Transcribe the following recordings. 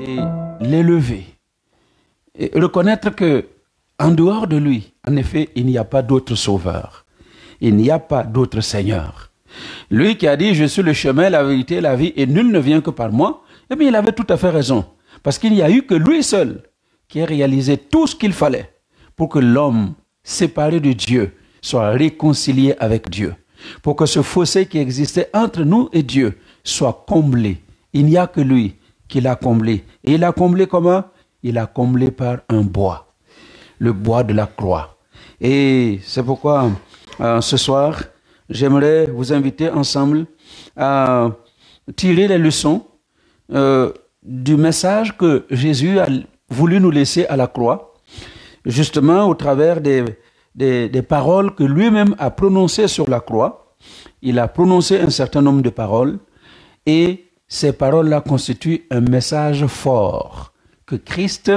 et l'élever. Et reconnaître que en dehors de lui, en effet, il n'y a pas d'autre sauveur. Il n'y a pas d'autre Seigneur. Lui qui a dit, je suis le chemin, la vérité, la vie, et nul ne vient que par moi, eh bien, il avait tout à fait raison. Parce qu'il n'y a eu que lui seul qui a réalisé tout ce qu'il fallait pour que l'homme séparé de Dieu soit réconcilié avec Dieu. Pour que ce fossé qui existait entre nous et Dieu soit comblé. Il n'y a que lui qui l'a comblé. Et il l'a comblé comment? Il l'a comblé par un bois. Le bois de la croix. Et c'est pourquoi ce soir, j'aimerais vous inviter ensemble à tirer les leçons du message que Jésus a voulu nous laisser à la croix, justement au travers des paroles que lui-même a prononcées sur la croix. Il a prononcé un certain nombre de paroles et ces paroles-là constituent un message fort que Christ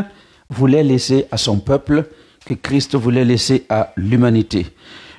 voulait laisser à son peuple, que Christ voulait laisser à l'humanité.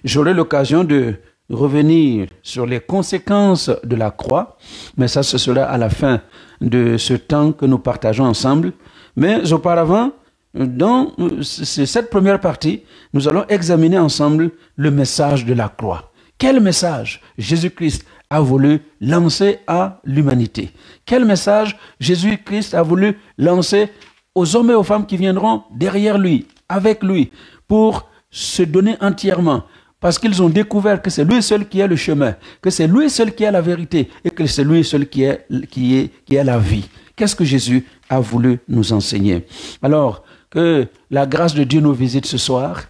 J'aurai l'occasion de revenir sur les conséquences de la croix, mais ça, ce sera à la fin de ce temps que nous partageons ensemble. Mais auparavant, dans cette première partie, nous allons examiner ensemble le message de la croix. Quel message Jésus-Christ a voulu lancer à l'humanité? Quel message Jésus-Christ a voulu lancer aux hommes et aux femmes qui viendront derrière lui, avec lui, pour se donner entièrement, parce qu'ils ont découvert que c'est lui seul qui est le chemin, que c'est lui seul qui est la vérité et que c'est lui seul qui est la vie. Qu'est-ce que Jésus a voulu nous enseigner? Alors, que la grâce de Dieu nous visite ce soir.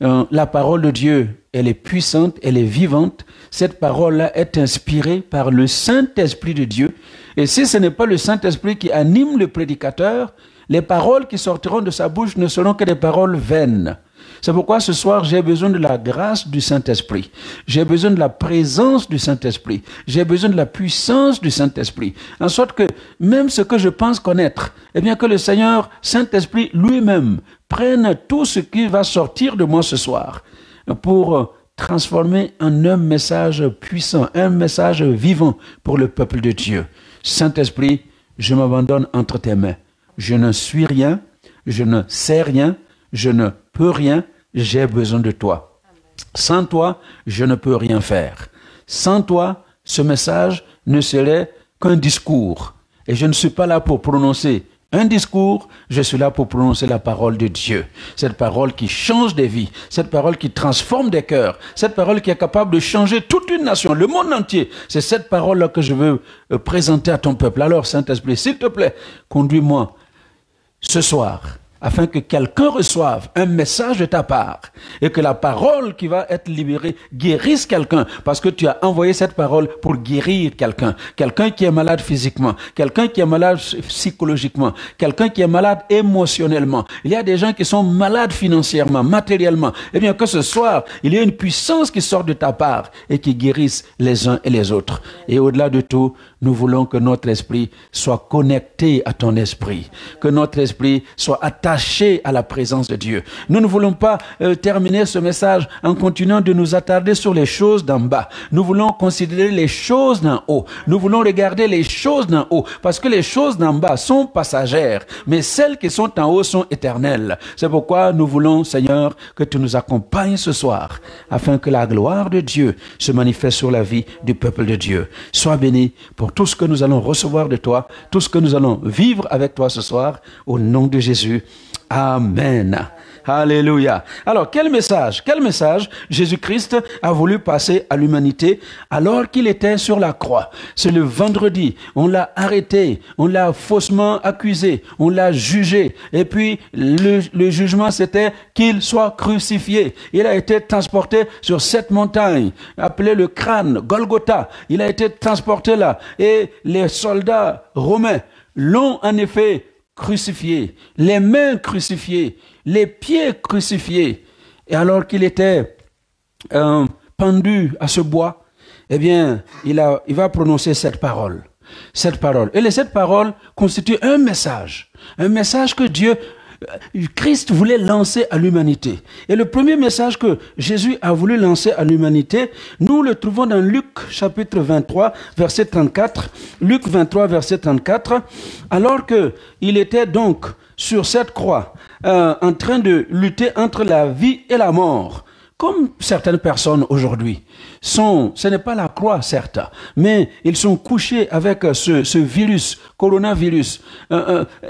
La parole de Dieu, elle est puissante, elle est vivante. Cette parole-là est inspirée par le Saint-Esprit de Dieu. Et si ce n'est pas le Saint-Esprit qui anime le prédicateur, les paroles qui sortiront de sa bouche ne seront que des paroles vaines. C'est pourquoi ce soir, j'ai besoin de la grâce du Saint-Esprit. J'ai besoin de la présence du Saint-Esprit. J'ai besoin de la puissance du Saint-Esprit. En sorte que même ce que je pense connaître, eh bien que le Seigneur Saint-Esprit lui-même prenne tout ce qui va sortir de moi ce soir pour transformer en un message puissant, un message vivant pour le peuple de Dieu. Saint-Esprit, je m'abandonne entre tes mains. Je ne suis rien, je ne sais rien, je ne peux rien, j'ai besoin de toi. Sans toi, je ne peux rien faire. Sans toi, ce message ne serait qu'un discours. Et je ne suis pas là pour prononcer un discours, je suis là pour prononcer la parole de Dieu. Cette parole qui change des vies, cette parole qui transforme des cœurs, cette parole qui est capable de changer toute une nation, le monde entier. C'est cette parole-là que je veux présenter à ton peuple. Alors, Saint-Esprit, s'il te plaît, conduis-moi ce soir, afin que quelqu'un reçoive un message de ta part et que la parole qui va être libérée guérisse quelqu'un, parce que tu as envoyé cette parole pour guérir quelqu'un. Quelqu'un qui est malade physiquement, quelqu'un qui est malade psychologiquement, quelqu'un qui est malade émotionnellement. Il y a des gens qui sont malades financièrement, matériellement. Eh bien, que ce soir, il y a une puissance qui sort de ta part et qui guérisse les uns et les autres. Et au-delà de tout, nous voulons que notre esprit soit connecté à ton esprit, que notre esprit soit attaché à la présence de Dieu. Nous ne voulons pas terminer ce message en continuant de nous attarder sur les choses d'en bas. Nous voulons considérer les choses d'en haut. Nous voulons regarder les choses d'en haut, parce que les choses d'en bas sont passagères, mais celles qui sont en haut sont éternelles. C'est pourquoi nous voulons, Seigneur, que tu nous accompagnes ce soir, afin que la gloire de Dieu se manifeste sur la vie du peuple de Dieu. Sois béni pour tout ce que nous allons recevoir de toi, tout ce que nous allons vivre avec toi ce soir, au nom de Jésus. Amen. Alléluia. Alors, quel message Jésus-Christ a voulu passer à l'humanité alors qu'il était sur la croix? C'est le vendredi, on l'a arrêté, on l'a faussement accusé, on l'a jugé. Et puis, le jugement, c'était qu'il soit crucifié. Il a été transporté sur cette montagne, appelée le crâne, Golgotha. Il a été transporté là. Et les soldats romains l'ont en effet crucifié, les mains crucifiées, les pieds crucifiés. Et alors qu'il était pendu à ce bois, eh bien, il va prononcer cette parole. Cette parole. Et cette parole constitue un message que Dieu Christ voulait lancer à l'humanité. Et le premier message que Jésus a voulu lancer à l'humanité, nous le trouvons dans Luc chapitre 23, verset 34. Luc 23, verset 34. Alors qu'il était donc sur cette croix, en train de lutter entre la vie et la mort. Comme certaines personnes aujourd'hui sont, ce n'est pas la croix certes, mais ils sont couchés avec ce virus, coronavirus,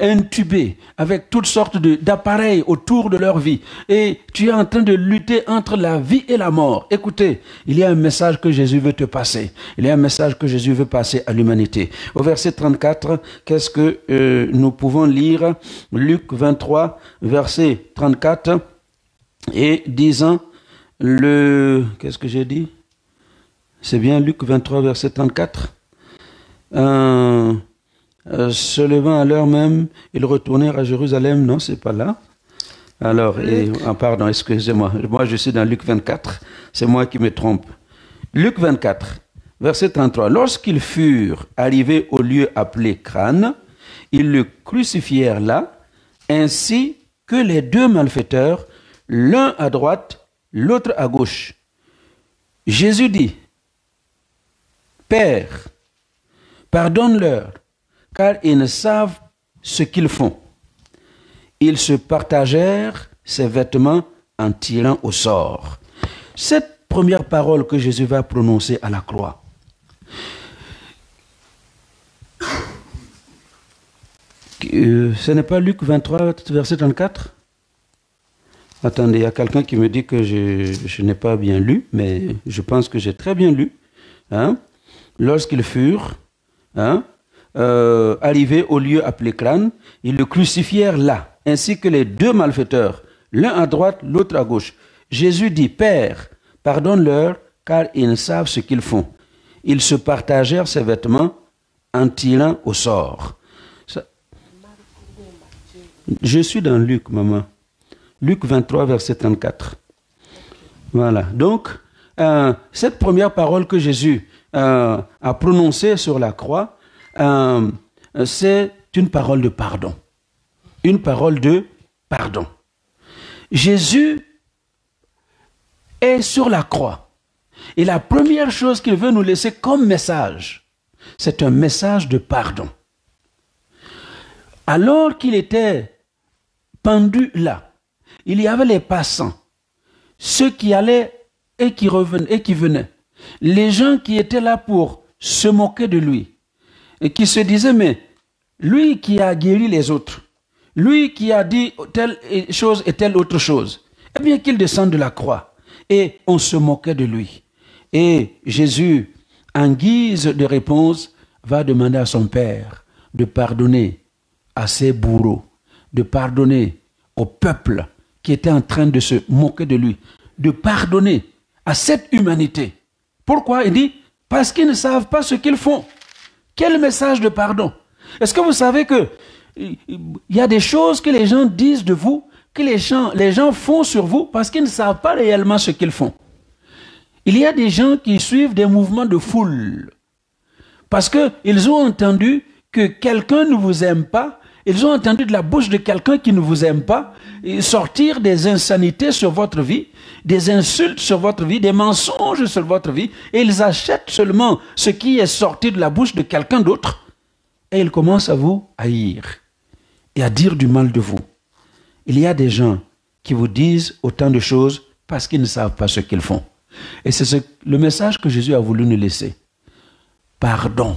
intubés, avec toutes sortes d'appareils autour de leur vie. Et tu es en train de lutter entre la vie et la mort. Écoutez, il y a un message que Jésus veut te passer. Il y a un message que Jésus veut passer à l'humanité. Au verset 34, qu'est-ce que nous pouvons lire? Luc 23, verset 34, et disant... Qu'est-ce que j'ai dit? C'est bien Luc 23, verset 34. Se levant à l'heure même, ils retournèrent à Jérusalem. Non, c'est pas là. Alors, pardon, excusez-moi. Moi, je suis dans Luc 24. C'est moi qui me trompe. Luc 24, verset 33. Lorsqu'ils furent arrivés au lieu appelé Crâne, ils le crucifièrent là, ainsi que les deux malfaiteurs, l'un à droite, l'autre à gauche. Jésus dit, « Père, pardonne-leur, car ils ne savent ce qu'ils font. » Ils se partagèrent ses vêtements en tirant au sort. Cette première parole que Jésus va prononcer à la croix. Ce n'est pas Luc 23, verset 34 ? Attendez, il y a quelqu'un qui me dit que je n'ai pas bien lu, mais je pense que j'ai très bien lu. Hein? Lorsqu'ils furent arrivés au lieu appelé Crâne, ils le crucifièrent là, ainsi que les deux malfaiteurs, l'un à droite, l'autre à gauche. Jésus dit, « Père, pardonne-leur, car ils ne savent ce qu'ils font. » Ils se partagèrent ses vêtements en tirant au sort. Ça... Je suis dans Luc, maman. Luc 23, verset 34. Voilà. Donc, cette première parole que Jésus a prononcée sur la croix, c'est une parole de pardon. Une parole de pardon. Jésus est sur la croix. Et la première chose qu'il veut nous laisser comme message, c'est un message de pardon. Alors qu'il était pendu là, il y avait les passants, ceux qui allaient et qui revenaient et qui venaient, les gens qui étaient là pour se moquer de lui et qui se disaient, mais lui qui a guéri les autres, lui qui a dit telle chose et telle autre chose, eh bien qu'il descende de la croix. Et on se moquait de lui. Et Jésus, en guise de réponse, va demander à son Père de pardonner à ses bourreaux, de pardonner au peuple qui était en train de se moquer de lui, de pardonner à cette humanité. Pourquoi? Il dit, parce qu'ils ne savent pas ce qu'ils font. Quel message de pardon! Est-ce que vous savez que il y a des choses que les gens disent de vous, que les gens font sur vous, parce qu'ils ne savent pas réellement ce qu'ils font? Il y a des gens qui suivent des mouvements de foule, parce qu'ils ont entendu que quelqu'un ne vous aime pas. Ils ont entendu de la bouche de quelqu'un qui ne vous aime pas sortir des insanités sur votre vie, des insultes sur votre vie, des mensonges sur votre vie, et ils achètent seulement ce qui est sorti de la bouche de quelqu'un d'autre, et ils commencent à vous haïr et à dire du mal de vous. Il y a des gens qui vous disent autant de choses parce qu'ils ne savent pas ce qu'ils font. Et c'est le message que Jésus a voulu nous laisser. Pardon,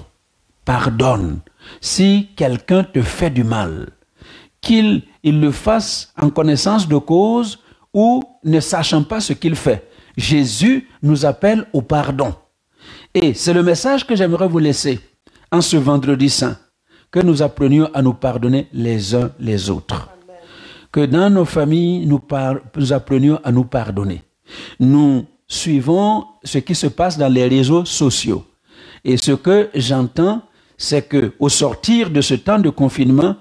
pardonne. Si quelqu'un te fait du mal, qu'il le fasse en connaissance de cause ou ne sachant pas ce qu'il fait, Jésus nous appelle au pardon. Et c'est le message que j'aimerais vous laisser en ce vendredi saint, que nous apprenions à nous pardonner les uns les autres. Amen. Que dans nos familles, nous apprenions à nous pardonner. Nous suivons ce qui se passe dans les réseaux sociaux. Et ce que j'entends, c'est qu'au sortir de ce temps de confinement,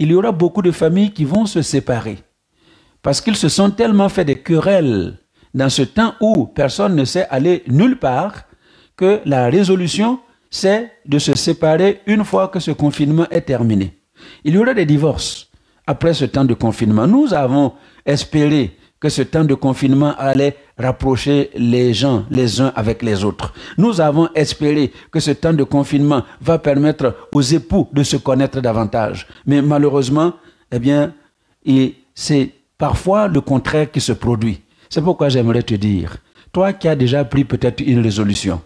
il y aura beaucoup de familles qui vont se séparer. Parce qu'ils se sont tellement fait des querelles dans ce temps où personne ne sait aller nulle part, que la résolution, c'est de se séparer une fois que ce confinement est terminé. Il y aura des divorces après ce temps de confinement. Nous avons espéré que ce temps de confinement allait rapprocher les gens les uns avec les autres. Nous avons espéré que ce temps de confinement va permettre aux époux de se connaître davantage. Mais malheureusement, eh bien, c'est parfois le contraire qui se produit. C'est pourquoi j'aimerais te dire, toi qui as déjà pris peut-être une résolution,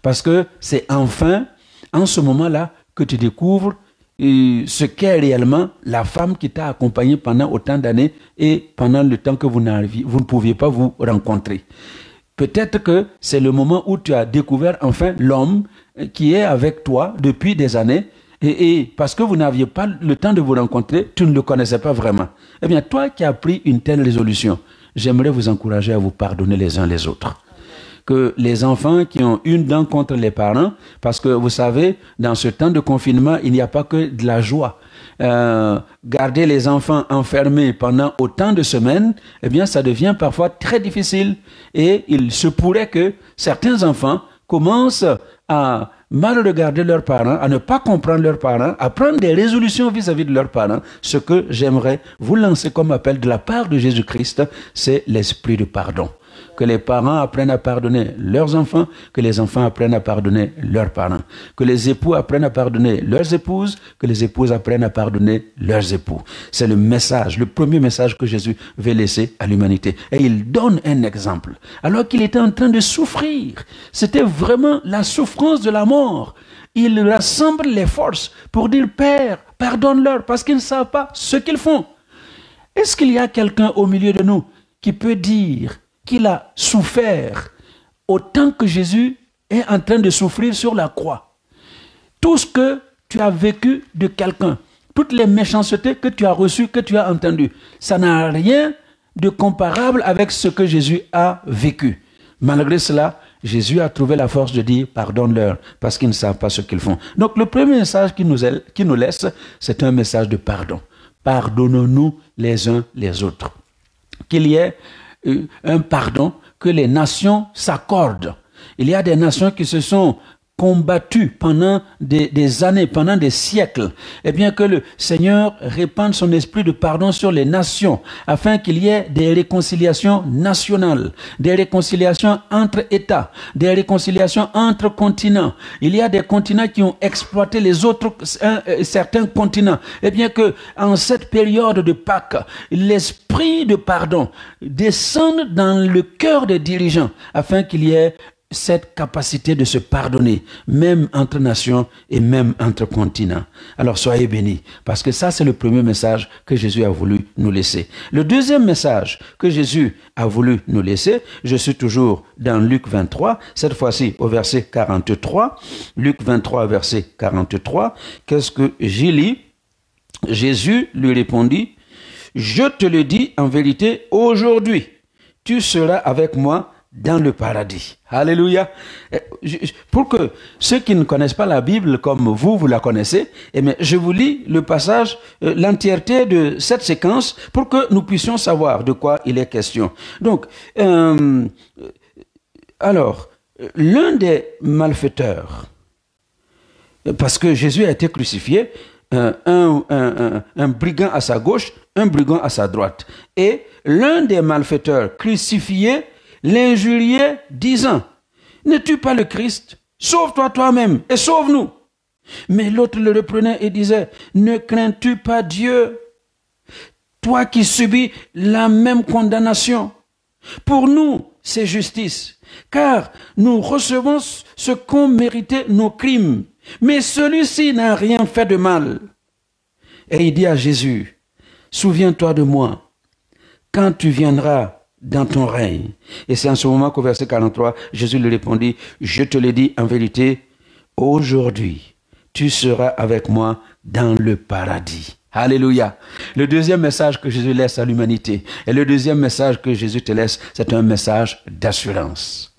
parce que c'est enfin, en ce moment-là, que tu découvres ce qu'est réellement la femme qui t'a accompagné pendant autant d'années et pendant le temps que vous ne pouviez pas vous rencontrer. Peut-être que c'est le moment où tu as découvert enfin l'homme qui est avec toi depuis des années et parce que vous n'aviez pas le temps de vous rencontrer, tu ne le connaissais pas vraiment. Eh bien, toi qui as pris une telle résolution, j'aimerais vous encourager à vous pardonner les uns les autres. Que les enfants qui ont une dent contre les parents, parce que vous savez, dans ce temps de confinement, il n'y a pas que de la joie. Garder les enfants enfermés pendant autant de semaines, eh bien, ça devient parfois très difficile. Et il se pourrait que certains enfants commencent à mal regarder leurs parents, à ne pas comprendre leurs parents, à prendre des résolutions vis-à-vis de leurs parents. Ce que j'aimerais vous lancer comme appel de la part de Jésus-Christ, c'est l'esprit de pardon. Que les parents apprennent à pardonner leurs enfants, que les enfants apprennent à pardonner leurs parents, que les époux apprennent à pardonner leurs épouses, que les épouses apprennent à pardonner leurs époux. C'est le message, le premier message que Jésus veut laisser à l'humanité. Et il donne un exemple. Alors qu'il était en train de souffrir, c'était vraiment la souffrance de la mort. Il rassemble les forces pour dire « Père, pardonne-leur parce qu'ils ne savent pas ce qu'ils font. » Est-ce qu'il y a quelqu'un au milieu de nous qui peut dire qu'il a souffert autant que Jésus est en train de souffrir sur la croix? Tout ce que tu as vécu de quelqu'un, toutes les méchancetés que tu as reçues, que tu as entendues, ça n'a rien de comparable avec ce que Jésus a vécu. Malgré cela, Jésus a trouvé la force de dire « pardonne-leur » parce qu'ils ne savent pas ce qu'ils font. Donc le premier message qu'il nous laisse, c'est un message de pardon. Pardonnons-nous les uns les autres. Qu'il y ait un pardon que les nations s'accordent. Il y a des nations qui se sont combattues pendant des années, pendant des siècles. Eh bien, que le Seigneur répande son esprit de pardon sur les nations, afin qu'il y ait des réconciliations nationales, des réconciliations entre États, des réconciliations entre continents. Il y a des continents qui ont exploité les autres, certains continents. Eh bien, que en cette période de Pâques, l'esprit de pardon descende dans le cœur des dirigeants, afin qu'il y ait cette capacité de se pardonner, même entre nations et même entre continents. Alors soyez bénis, parce que ça c'est le premier message que Jésus a voulu nous laisser. Le deuxième message que Jésus a voulu nous laisser, je suis toujours dans Luc 23, cette fois-ci au verset 43, Luc 23 verset 43, qu'est-ce que j'y lis? Jésus lui répondit, « Je te le dis en vérité, aujourd'hui, tu seras avec moi dans le paradis. » Alléluia. Pour que ceux qui ne connaissent pas la Bible comme vous, vous la connaissez, eh bien, je vous lis le passage, l'entièreté de cette séquence pour que nous puissions savoir de quoi il est question. Donc, alors, l'un des malfaiteurs, parce que Jésus a été crucifié, un brigand à sa gauche, un brigand à sa droite. Et l'un des malfaiteurs crucifiés l'injuriait, disant, « Ne tue pas le Christ, sauve-toi toi-même et sauve-nous. » Mais l'autre le reprenait et disait, « Ne crains-tu pas Dieu, toi qui subis la même condamnation? Pour nous, c'est justice, car nous recevons ce qu'ont mérité nos crimes, mais celui-ci n'a rien fait de mal. » Et il dit à Jésus, « Souviens-toi de moi, quand tu viendras dans ton règne. » Et c'est en ce moment qu'au verset 43, Jésus lui répondit, « Je te le dis en vérité, aujourd'hui, tu seras avec moi dans le paradis. » Alléluia. Le deuxième message que Jésus laisse à l'humanité, et le deuxième message que Jésus te laisse, c'est un message d'assurance.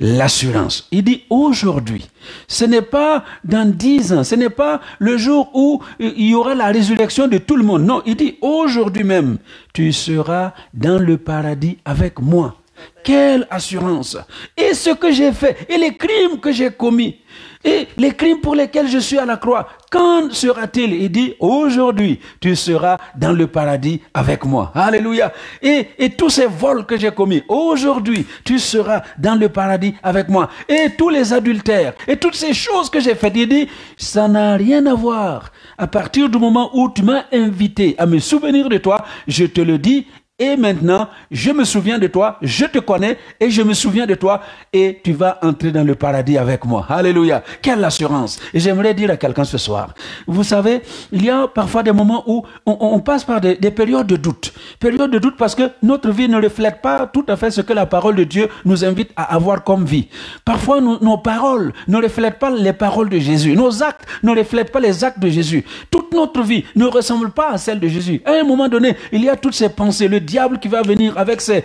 L'assurance. Il dit aujourd'hui. Ce n'est pas dans 10 ans, ce n'est pas le jour où il y aura la résurrection de tout le monde. Non, il dit aujourd'hui même, tu seras dans le paradis avec moi. Quelle assurance! Et ce que j'ai fait, et les crimes que j'ai commis, et les crimes pour lesquels je suis à la croix, quand sera-t-il? Il dit, aujourd'hui, tu seras dans le paradis avec moi. Alléluia! Et tous ces vols que j'ai commis, aujourd'hui, tu seras dans le paradis avec moi. Et tous les adultères, et toutes ces choses que j'ai faites, il dit, ça n'a rien à voir. À partir du moment où tu m'as invité à me souvenir de toi, je te le dis, et maintenant, je me souviens de toi, je te connais et je me souviens de toi et tu vas entrer dans le paradis avec moi. Alléluia. Quelle assurance. Et j'aimerais dire à quelqu'un ce soir, vous savez, il y a parfois des moments où on passe par des périodes de doute. Périodes de doute parce que notre vie ne reflète pas tout à fait ce que la parole de Dieu nous invite à avoir comme vie. Parfois, nos paroles ne reflètent pas les paroles de Jésus. Nos actes ne reflètent pas les actes de Jésus. Toute notre vie ne ressemble pas à celle de Jésus. À un moment donné, il y a toutes ces pensées, le diable qui va venir avec ses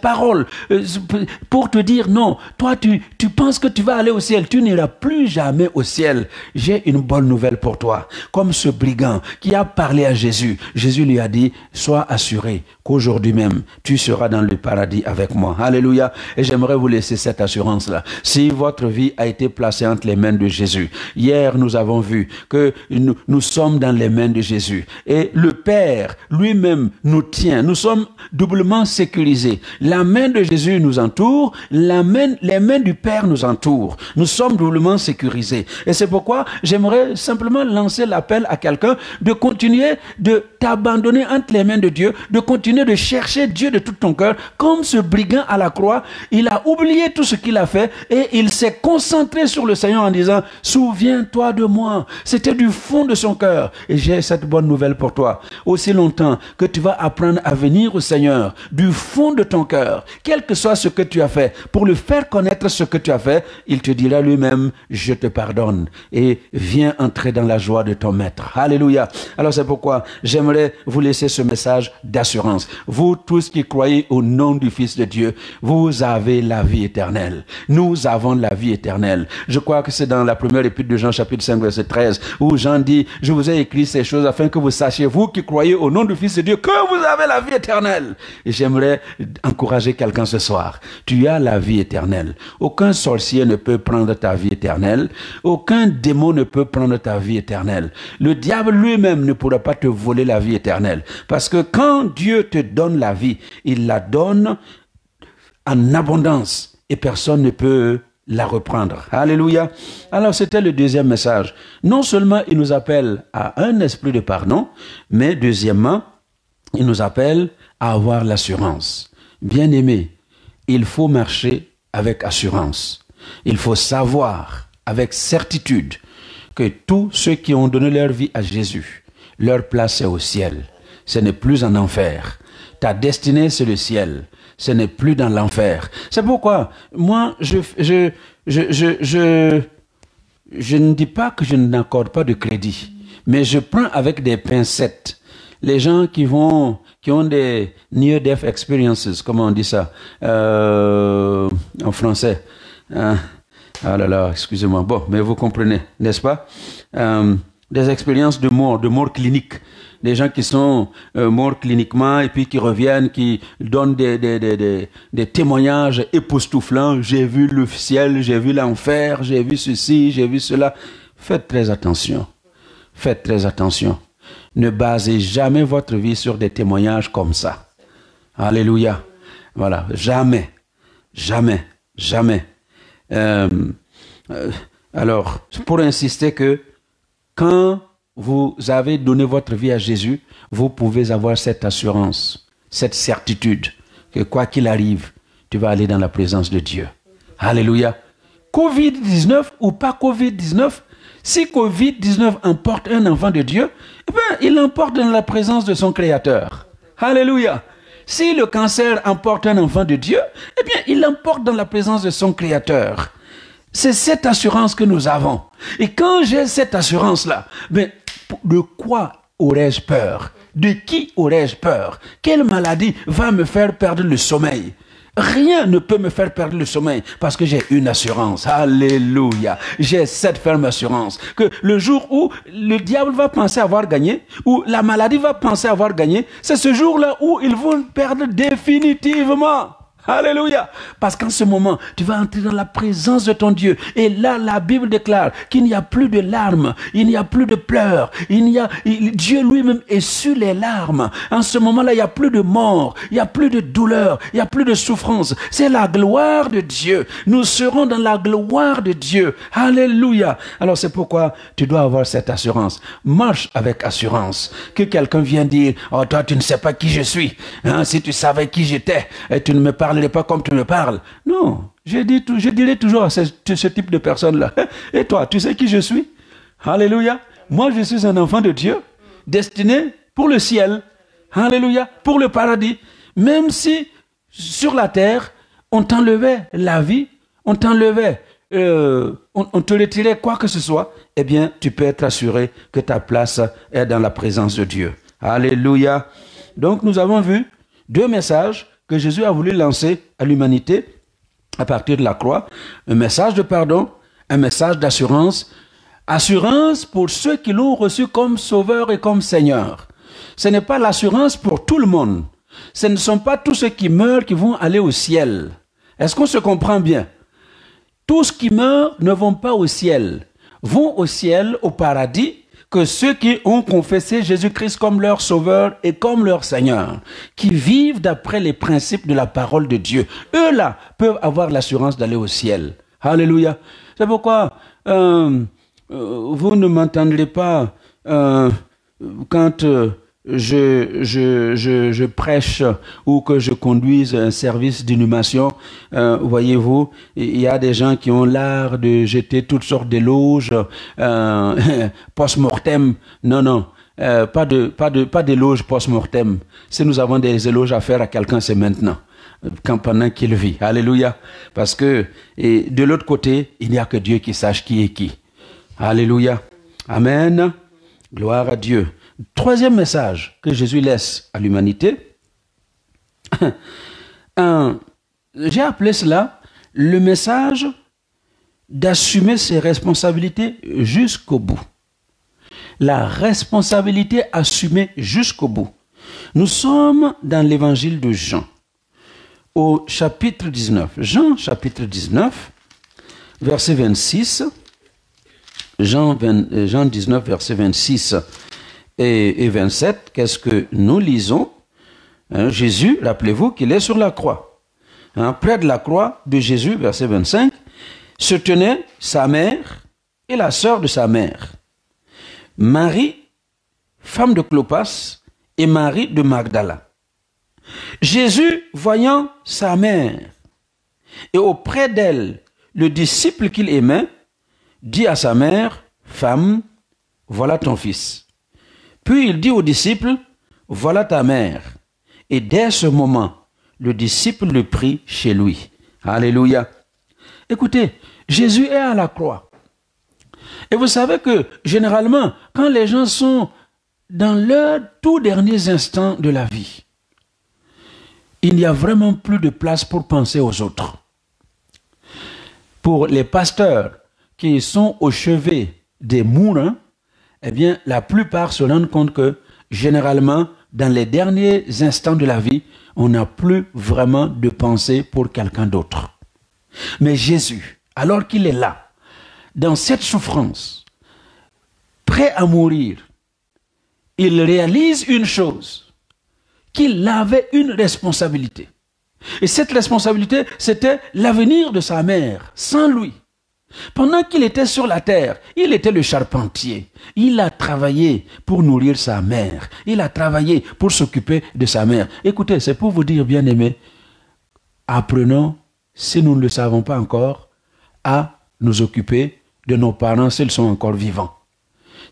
paroles pour te dire non, toi tu penses que tu vas aller au ciel, tu n'iras plus jamais au ciel. J'ai une bonne nouvelle pour toi. Comme ce brigand qui a parlé à Jésus, Jésus lui a dit, sois assuré qu'aujourd'hui même, tu seras dans le paradis avec moi. Alléluia. Et j'aimerais vous laisser cette assurance-là. Si votre vie a été placée entre les mains de Jésus, hier nous avons vu que nous sommes dans les mains de Jésus et le Père lui-même nous tient. Nous sommes doublement sécurisés. La main de Jésus nous entoure, les mains du Père nous entourent. Nous sommes doublement sécurisés. Et c'est pourquoi j'aimerais simplement lancer l'appel à quelqu'un de continuer de t'abandonner entre les mains de Dieu, de continuer de chercher Dieu de tout ton cœur. Comme ce brigand à la croix, il a oublié tout ce qu'il a fait et il s'est concentré sur le Seigneur en disant « Souviens-toi de moi ». C'était du fond de son cœur. Et j'ai cette bonne nouvelle pour toi. Aussi longtemps que tu vas apprendre à venir au Seigneur du fond de ton cœur, quel que soit ce que tu as fait, pour lui faire connaître ce que tu as fait, il te dira lui-même, je te pardonne et viens entrer dans la joie de ton maître. Alléluia. Alors c'est pourquoi j'aimerais vous laisser ce message d'assurance. Vous tous qui croyez au nom du Fils de Dieu, vous avez la vie éternelle. Nous avons la vie éternelle. Je crois que c'est dans la première épître de Jean chapitre 5 verset 13 où Jean dit, je vous ai écrit ces choses afin que vous sachiez, vous qui croyez au nom du Fils de Dieu, que vous avez la vie éternelle. Et j'aimerais encourager quelqu'un ce soir. Tu as la vie éternelle. Aucun sorcier ne peut prendre ta vie éternelle. Aucun démon ne peut prendre ta vie éternelle. Le diable lui-même ne pourra pas te voler la vie éternelle. Parce que quand Dieu te donne la vie, il la donne en abondance et personne ne peut la reprendre. Alléluia. Alors c'était le deuxième message. Non seulement il nous appelle à un esprit de pardon, mais deuxièmement, il nous appelle à avoir l'assurance. Bien-aimés, il faut marcher avec assurance. Il faut savoir avec certitude que tous ceux qui ont donné leur vie à Jésus, leur place est au ciel. Ce n'est plus en enfer. Ta destinée, c'est le ciel. Ce n'est plus dans l'enfer. C'est pourquoi, moi, je ne dis pas que je n'accorde pas de crédit, mais je prends avec des pincettes les gens qui ont des near-death experiences, comment on dit ça en français. Ah là là, excusez-moi. Bon, mais vous comprenez, n'est-ce pas? Des expériences de mort clinique. Des gens qui sont morts cliniquement et puis qui reviennent, qui donnent des témoignages époustouflants. J'ai vu le ciel, j'ai vu l'enfer, j'ai vu ceci, j'ai vu cela. Faites très attention. Faites très attention. Ne basez jamais votre vie sur des témoignages comme ça. Alléluia. Voilà. Jamais. Jamais. Jamais. Alors, pour insister que quand vous avez donné votre vie à Jésus, vous pouvez avoir cette assurance, cette certitude que quoi qu'il arrive, tu vas aller dans la présence de Dieu. Alléluia. Covid-19 ou pas Covid-19, si Covid-19 emporte un enfant de Dieu, eh bien, il l'emporte dans la présence de son Créateur. Alléluia. Si le cancer emporte un enfant de Dieu, eh bien, il l'emporte dans la présence de son Créateur. C'est cette assurance que nous avons. Et quand j'ai cette assurance-là, ben, de quoi aurais-je peur? De qui aurais-je peur? Quelle maladie va me faire perdre le sommeil? Rien ne peut me faire perdre le sommeil parce que j'ai une assurance. Alléluia. J'ai cette ferme assurance que le jour où le diable va penser avoir gagné, où la maladie va penser avoir gagné, c'est ce jour-là où ils vont perdre définitivement. Alléluia. Parce qu'en ce moment, tu vas entrer dans la présence de ton Dieu. Et là, la Bible déclare qu'il n'y a plus de larmes, il n'y a plus de pleurs. Dieu lui-même est sur les larmes. En ce moment-là, il n'y a plus de mort, il n'y a plus de douleur, il n'y a plus de souffrance. C'est la gloire de Dieu. Nous serons dans la gloire de Dieu. Alléluia. Alors c'est pourquoi tu dois avoir cette assurance. Marche avec assurance. Que quelqu'un vienne dire, « Oh, toi, tu ne sais pas qui je suis. Hein, si tu savais qui j'étais, tu ne me parles n'est pas comme tu me parles. » Non, je dirai toujours à ce type de personne-là. Et toi, tu sais qui je suis? Alléluia. Moi, je suis un enfant de Dieu, destiné pour le ciel. Alléluia. Pour le paradis. Même si, sur la terre, on t'enlevait la vie, on t'enlevait, on te retirait quoi que ce soit, eh bien, tu peux être assuré que ta place est dans la présence de Dieu. Alléluia. Donc, nous avons vu deux messages que Jésus a voulu lancer à l'humanité à partir de la croix. Un message de pardon, un message d'assurance. Assurance pour ceux qui l'ont reçu comme sauveur et comme Seigneur. Ce n'est pas l'assurance pour tout le monde. Ce ne sont pas tous ceux qui meurent qui vont aller au ciel. Est-ce qu'on se comprend bien? Tous qui meurent ne vont pas au ciel. Vont au ciel, au paradis, que ceux qui ont confessé Jésus-Christ comme leur sauveur et comme leur Seigneur, qui vivent d'après les principes de la parole de Dieu, eux-là peuvent avoir l'assurance d'aller au ciel. Alléluia. C'est pourquoi vous ne m'entendrez pas quand je prêche ou que je conduise un service d'inhumation. Voyez-vous, il y a des gens qui ont l'art de jeter toutes sortes d'éloges post-mortem. Non, non. Pas d'éloges post-mortem. Si nous avons des éloges à faire à quelqu'un, c'est maintenant, quand pendant qu'il vit. Alléluia. Parce que et de l'autre côté, il n'y a que Dieu qui sache qui est qui. Alléluia. Amen. Gloire à Dieu. Troisième message que Jésus laisse à l'humanité, j'ai appelé cela le message d'assumer ses responsabilités jusqu'au bout. La responsabilité assumée jusqu'au bout. Nous sommes dans l'évangile de Jean, au chapitre 19. Jean, chapitre 19, verset 26. Jean 19, verset 26. Et 27, qu'est-ce que nous lisons? Hein, Jésus, rappelez-vous qu'il est sur la croix. Hein, près de la croix de Jésus, verset 25, se tenaient sa mère et la sœur de sa mère, Marie, femme de Clopas, et Marie de Magdala. Jésus, voyant sa mère et auprès d'elle le disciple qu'il aimait, dit à sa mère, « Femme, voilà ton fils. » Puis il dit aux disciples, « Voilà ta mère. » Et dès ce moment, le disciple le prit chez lui. Alléluia. Écoutez, Jésus est à la croix. Et vous savez que, généralement, quand les gens sont dans leurs tout derniers instants de la vie, il n'y a vraiment plus de place pour penser aux autres. Pour les pasteurs qui sont au chevet des mourants, eh bien, la plupart se rendent compte que, généralement, dans les derniers instants de la vie, on n'a plus vraiment de pensée pour quelqu'un d'autre. Mais Jésus, alors qu'il est là, dans cette souffrance, prêt à mourir, il réalise une chose, qu'il avait une responsabilité. Et cette responsabilité, c'était l'avenir de sa mère, sans lui. Pendant qu'il était sur la terre, il était le charpentier. Il a travaillé pour nourrir sa mère. Il a travaillé pour s'occuper de sa mère. Écoutez, c'est pour vous dire, bien-aimés, apprenons, si nous ne le savons pas encore, à nous occuper de nos parents s'ils sont encore vivants.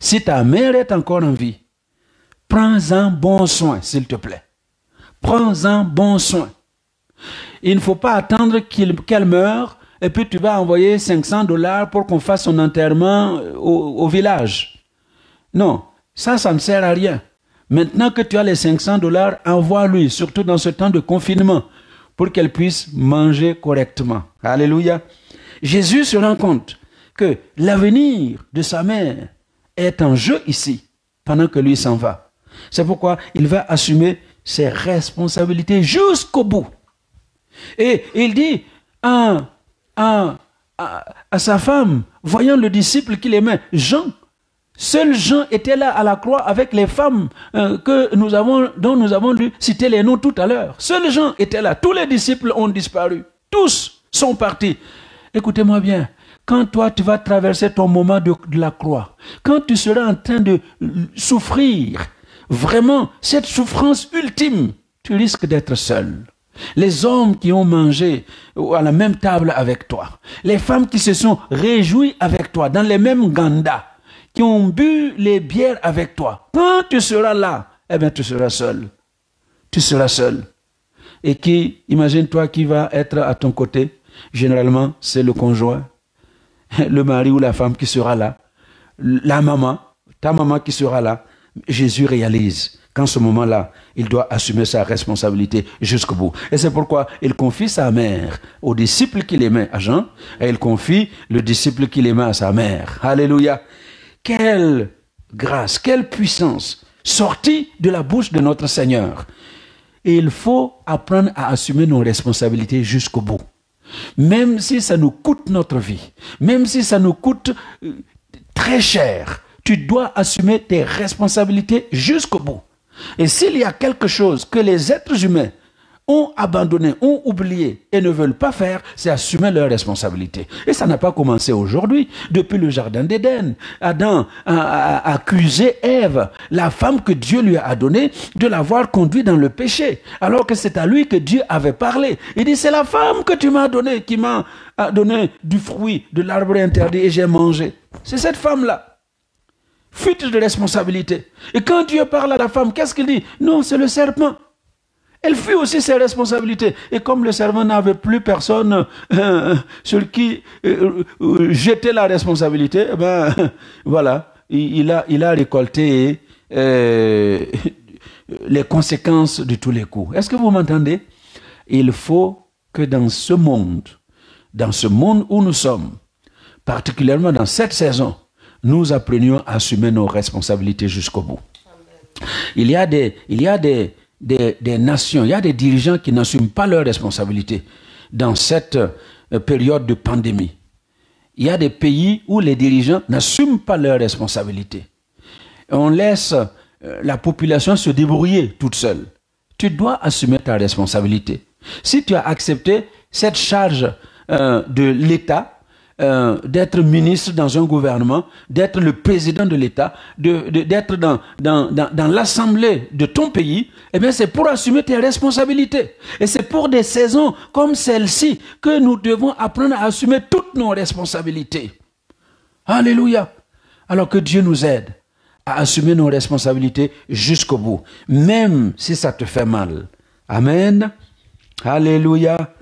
Si ta mère est encore en vie, prends-en bon soin, s'il te plaît. Prends-en bon soin. Il ne faut pas attendre qu'elle meure. Et puis tu vas envoyer 500 $ pour qu'on fasse son enterrement au village. Non, ça ne sert à rien. Maintenant que tu as les 500 $, envoie-lui, surtout dans ce temps de confinement, pour qu'elle puisse manger correctement. Alléluia. Jésus se rend compte que l'avenir de sa mère est en jeu ici, pendant que lui s'en va. C'est pourquoi il va assumer ses responsabilités jusqu'au bout. Et il dit à sa femme, voyant le disciple qu'il aimait, Jean, seul Jean était là à la croix avec les femmes dont nous avons cité les noms tout à l'heure. Seul Jean était là. Tous les disciples ont disparu. Tous sont partis. Écoutez-moi bien. Quand toi, tu vas traverser ton moment de la croix, quand tu seras en train de souffrir, vraiment, cette souffrance ultime, tu risques d'être seul. Les hommes qui ont mangé à la même table avec toi, les femmes qui se sont réjouies avec toi, dans les mêmes gandas, qui ont bu les bières avec toi, quand tu seras là, eh bien, tu seras seul. Tu seras seul. Et qui, imagine-toi, qui va être à ton côté? Généralement, c'est le conjoint, le mari ou la femme qui sera là, la maman, ta maman qui sera là. Jésus réalise qu'en ce moment-là, il doit assumer sa responsabilité jusqu'au bout. Et c'est pourquoi il confie sa mère au disciple qu'il aimait, à Jean, et il confie le disciple qu'il aimait à sa mère. Alléluia! Quelle grâce, quelle puissance sortie de la bouche de notre Seigneur. Et il faut apprendre à assumer nos responsabilités jusqu'au bout. Même si ça nous coûte notre vie, même si ça nous coûte très cher, tu dois assumer tes responsabilités jusqu'au bout. Et s'il y a quelque chose que les êtres humains ont abandonné, ont oublié et ne veulent pas faire, c'est assumer leurs responsabilités. Et ça n'a pas commencé aujourd'hui. Depuis le jardin d'Éden, Adam a accusé Ève, la femme que Dieu lui a donnée, de l'avoir conduite dans le péché, alors que c'est à lui que Dieu avait parlé. Il dit, c'est la femme que tu m'as donnée qui m'a donné du fruit de l'arbre interdit et j'ai mangé. C'est cette femme-là. Fuite de responsabilité. Et quand Dieu parle à la femme, qu'est-ce qu'il dit? Non, c'est le serpent. Elle fuit aussi ses responsabilités. Et comme le serpent n'avait plus personne sur qui jeter la responsabilité, ben voilà, il a récolté les conséquences de tous les coups. Est-ce que vous m'entendez? Il faut que dans ce monde où nous sommes, particulièrement dans cette saison, nous apprenions à assumer nos responsabilités jusqu'au bout. Il y a des nations, il y a des dirigeants qui n'assument pas leurs responsabilités dans cette période de pandémie. Il y a des pays où les dirigeants n'assument pas leurs responsabilités. On laisse la population se débrouiller toute seule. Tu dois assumer ta responsabilité. Si tu as accepté cette charge de l'État, d'être ministre dans un gouvernement, d'être le président de l'État, d'être dans l'assemblée de ton pays, eh bien c'est pour assumer tes responsabilités. Et c'est pour des saisons comme celle-ci que nous devons apprendre à assumer toutes nos responsabilités. Alléluia! Alors que Dieu nous aide à assumer nos responsabilités jusqu'au bout, même si ça te fait mal. Amen! Alléluia!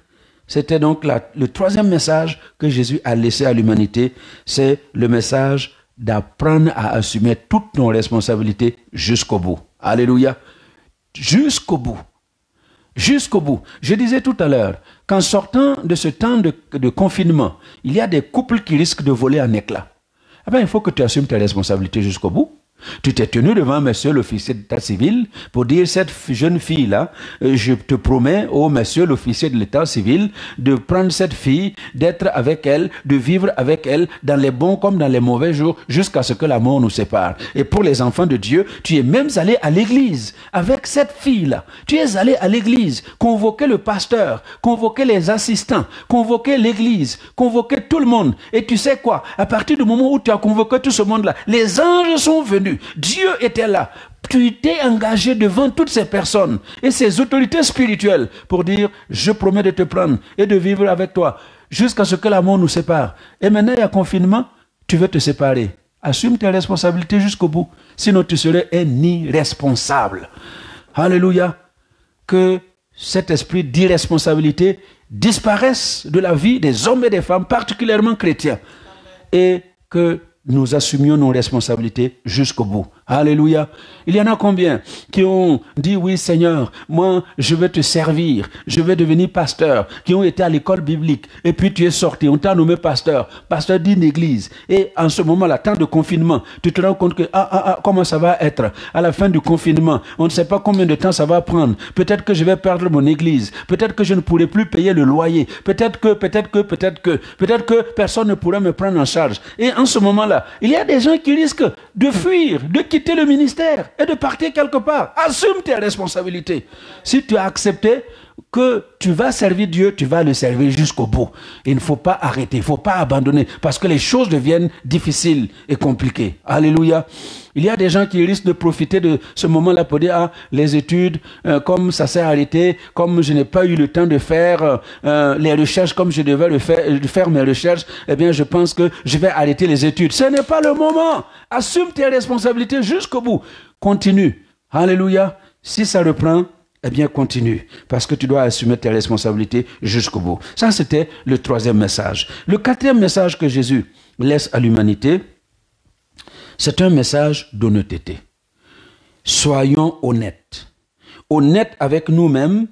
C'était donc le troisième message que Jésus a laissé à l'humanité. C'est le message d'apprendre à assumer toutes nos responsabilités jusqu'au bout. Alléluia. Jusqu'au bout. Jusqu'au bout. Je disais tout à l'heure qu'en sortant de ce temps de confinement, il y a des couples qui risquent de voler en éclats. Eh bien, il faut que tu assumes tes responsabilités jusqu'au bout. Tu t'es tenu devant monsieur l'officier d'état civil pour dire cette jeune fille-là, je te promets, oh monsieur l'officier de l'état civil, de prendre cette fille, d'être avec elle, de vivre avec elle dans les bons comme dans les mauvais jours jusqu'à ce que la mort nous sépare. Et pour les enfants de Dieu, tu es même allé à l'église avec cette fille-là. Tu es allé à l'église, convoquer le pasteur, convoquer les assistants, convoquer l'église, convoquer tout le monde. Et tu sais quoi? À partir du moment où tu as convoqué tout ce monde-là, les anges sont venus. Dieu était là. Tu t'es engagé devant toutes ces personnes et ces autorités spirituelles pour dire, je promets de te prendre et de vivre avec toi jusqu'à ce que la mort nous sépare. Et maintenant, il y a confinement, tu veux te séparer. Assume tes responsabilités jusqu'au bout. Sinon, tu serais un irresponsable. Alléluia. Que cet esprit d'irresponsabilité disparaisse de la vie des hommes et des femmes, particulièrement chrétiens. Et que nous assumions nos responsabilités jusqu'au bout. Alléluia. Il y en a combien qui ont dit, oui Seigneur, moi je vais te servir, je vais devenir pasteur, qui ont été à l'école biblique, et puis tu es sorti, on t'a nommé pasteur, pasteur d'une église, et en ce moment-là, temps de confinement, tu te rends compte que, comment ça va être, à la fin du confinement, on ne sait pas combien de temps ça va prendre, peut-être que je vais perdre mon église, peut-être que je ne pourrai plus payer le loyer, peut-être que personne ne pourra me prendre en charge, et en ce moment-là, il y a des gens qui risquent de fuir, de quitter le ministère et de partir quelque part. Assume tes responsabilités. Si tu as accepté que tu vas servir Dieu, tu vas le servir jusqu'au bout. Il ne faut pas arrêter, il ne faut pas abandonner parce que les choses deviennent difficiles et compliquées. Alléluia. Il y a des gens qui risquent de profiter de ce moment-là pour dire, ah, les études, comme ça s'est arrêté, comme je n'ai pas eu le temps de faire les recherches comme je devais faire mes recherches, eh bien, je pense que je vais arrêter les études. Ce n'est pas le moment. Assume tes responsabilités jusqu'au bout. Continue. Alléluia. Si ça reprend, eh bien, continue, parce que tu dois assumer tes responsabilités jusqu'au bout. Ça, c'était le troisième message. Le quatrième message que Jésus laisse à l'humanité, c'est un message d'honnêteté. Soyons honnêtes. Honnêtes avec nous-mêmes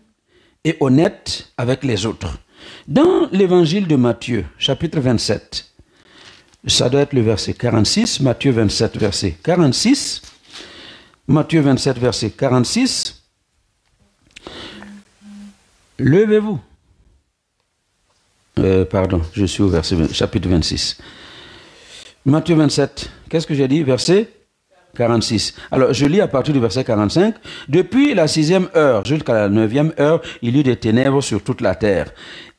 et honnêtes avec les autres. Dans l'évangile de Matthieu, chapitre 27, ça doit être le verset 46, Matthieu 27, verset 46. Matthieu 27, verset 46. Levez-vous. Pardon, je suis au verset chapitre 26. Matthieu 27, qu'est-ce que j'ai dit? Verset 46. Alors, je lis à partir du verset 45. « Depuis la 6e heure jusqu'à la 9e heure, il y eut des ténèbres sur toute la terre.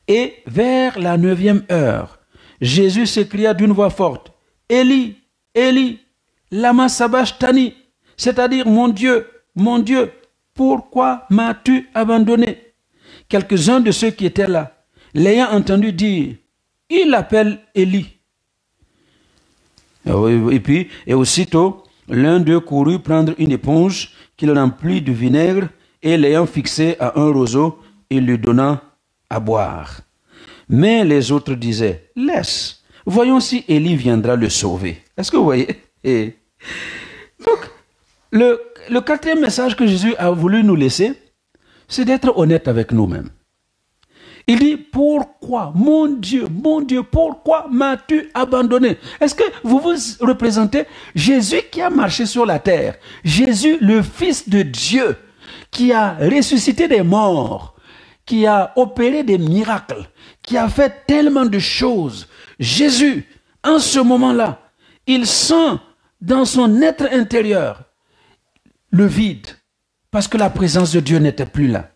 Et vers la 9e heure, Jésus s'écria d'une voix forte, « Élie, Élie, lama sabachthani, c'est-à-dire, mon Dieu, pourquoi m'as-tu abandonné ?» Quelques-uns de ceux qui étaient là, l'ayant entendu dire, il appelle Élie. Et aussitôt, l'un d'eux courut prendre une éponge qu'il remplit de vinaigre et l'ayant fixée à un roseau, il lui donna à boire. Mais les autres disaient, laisse, voyons si Élie viendra le sauver. Est-ce que vous voyez? Donc, le quatrième message que Jésus a voulu nous laisser, c'est d'être honnête avec nous-mêmes. Il dit, pourquoi, mon Dieu, pourquoi m'as-tu abandonné? Est-ce que vous vous représentez Jésus qui a marché sur la terre, Jésus le Fils de Dieu, qui a ressuscité des morts, qui a opéré des miracles, qui a fait tellement de choses. Jésus, en ce moment-là, il sent dans son être intérieur le vide. Parce que la présence de Dieu n'était plus là.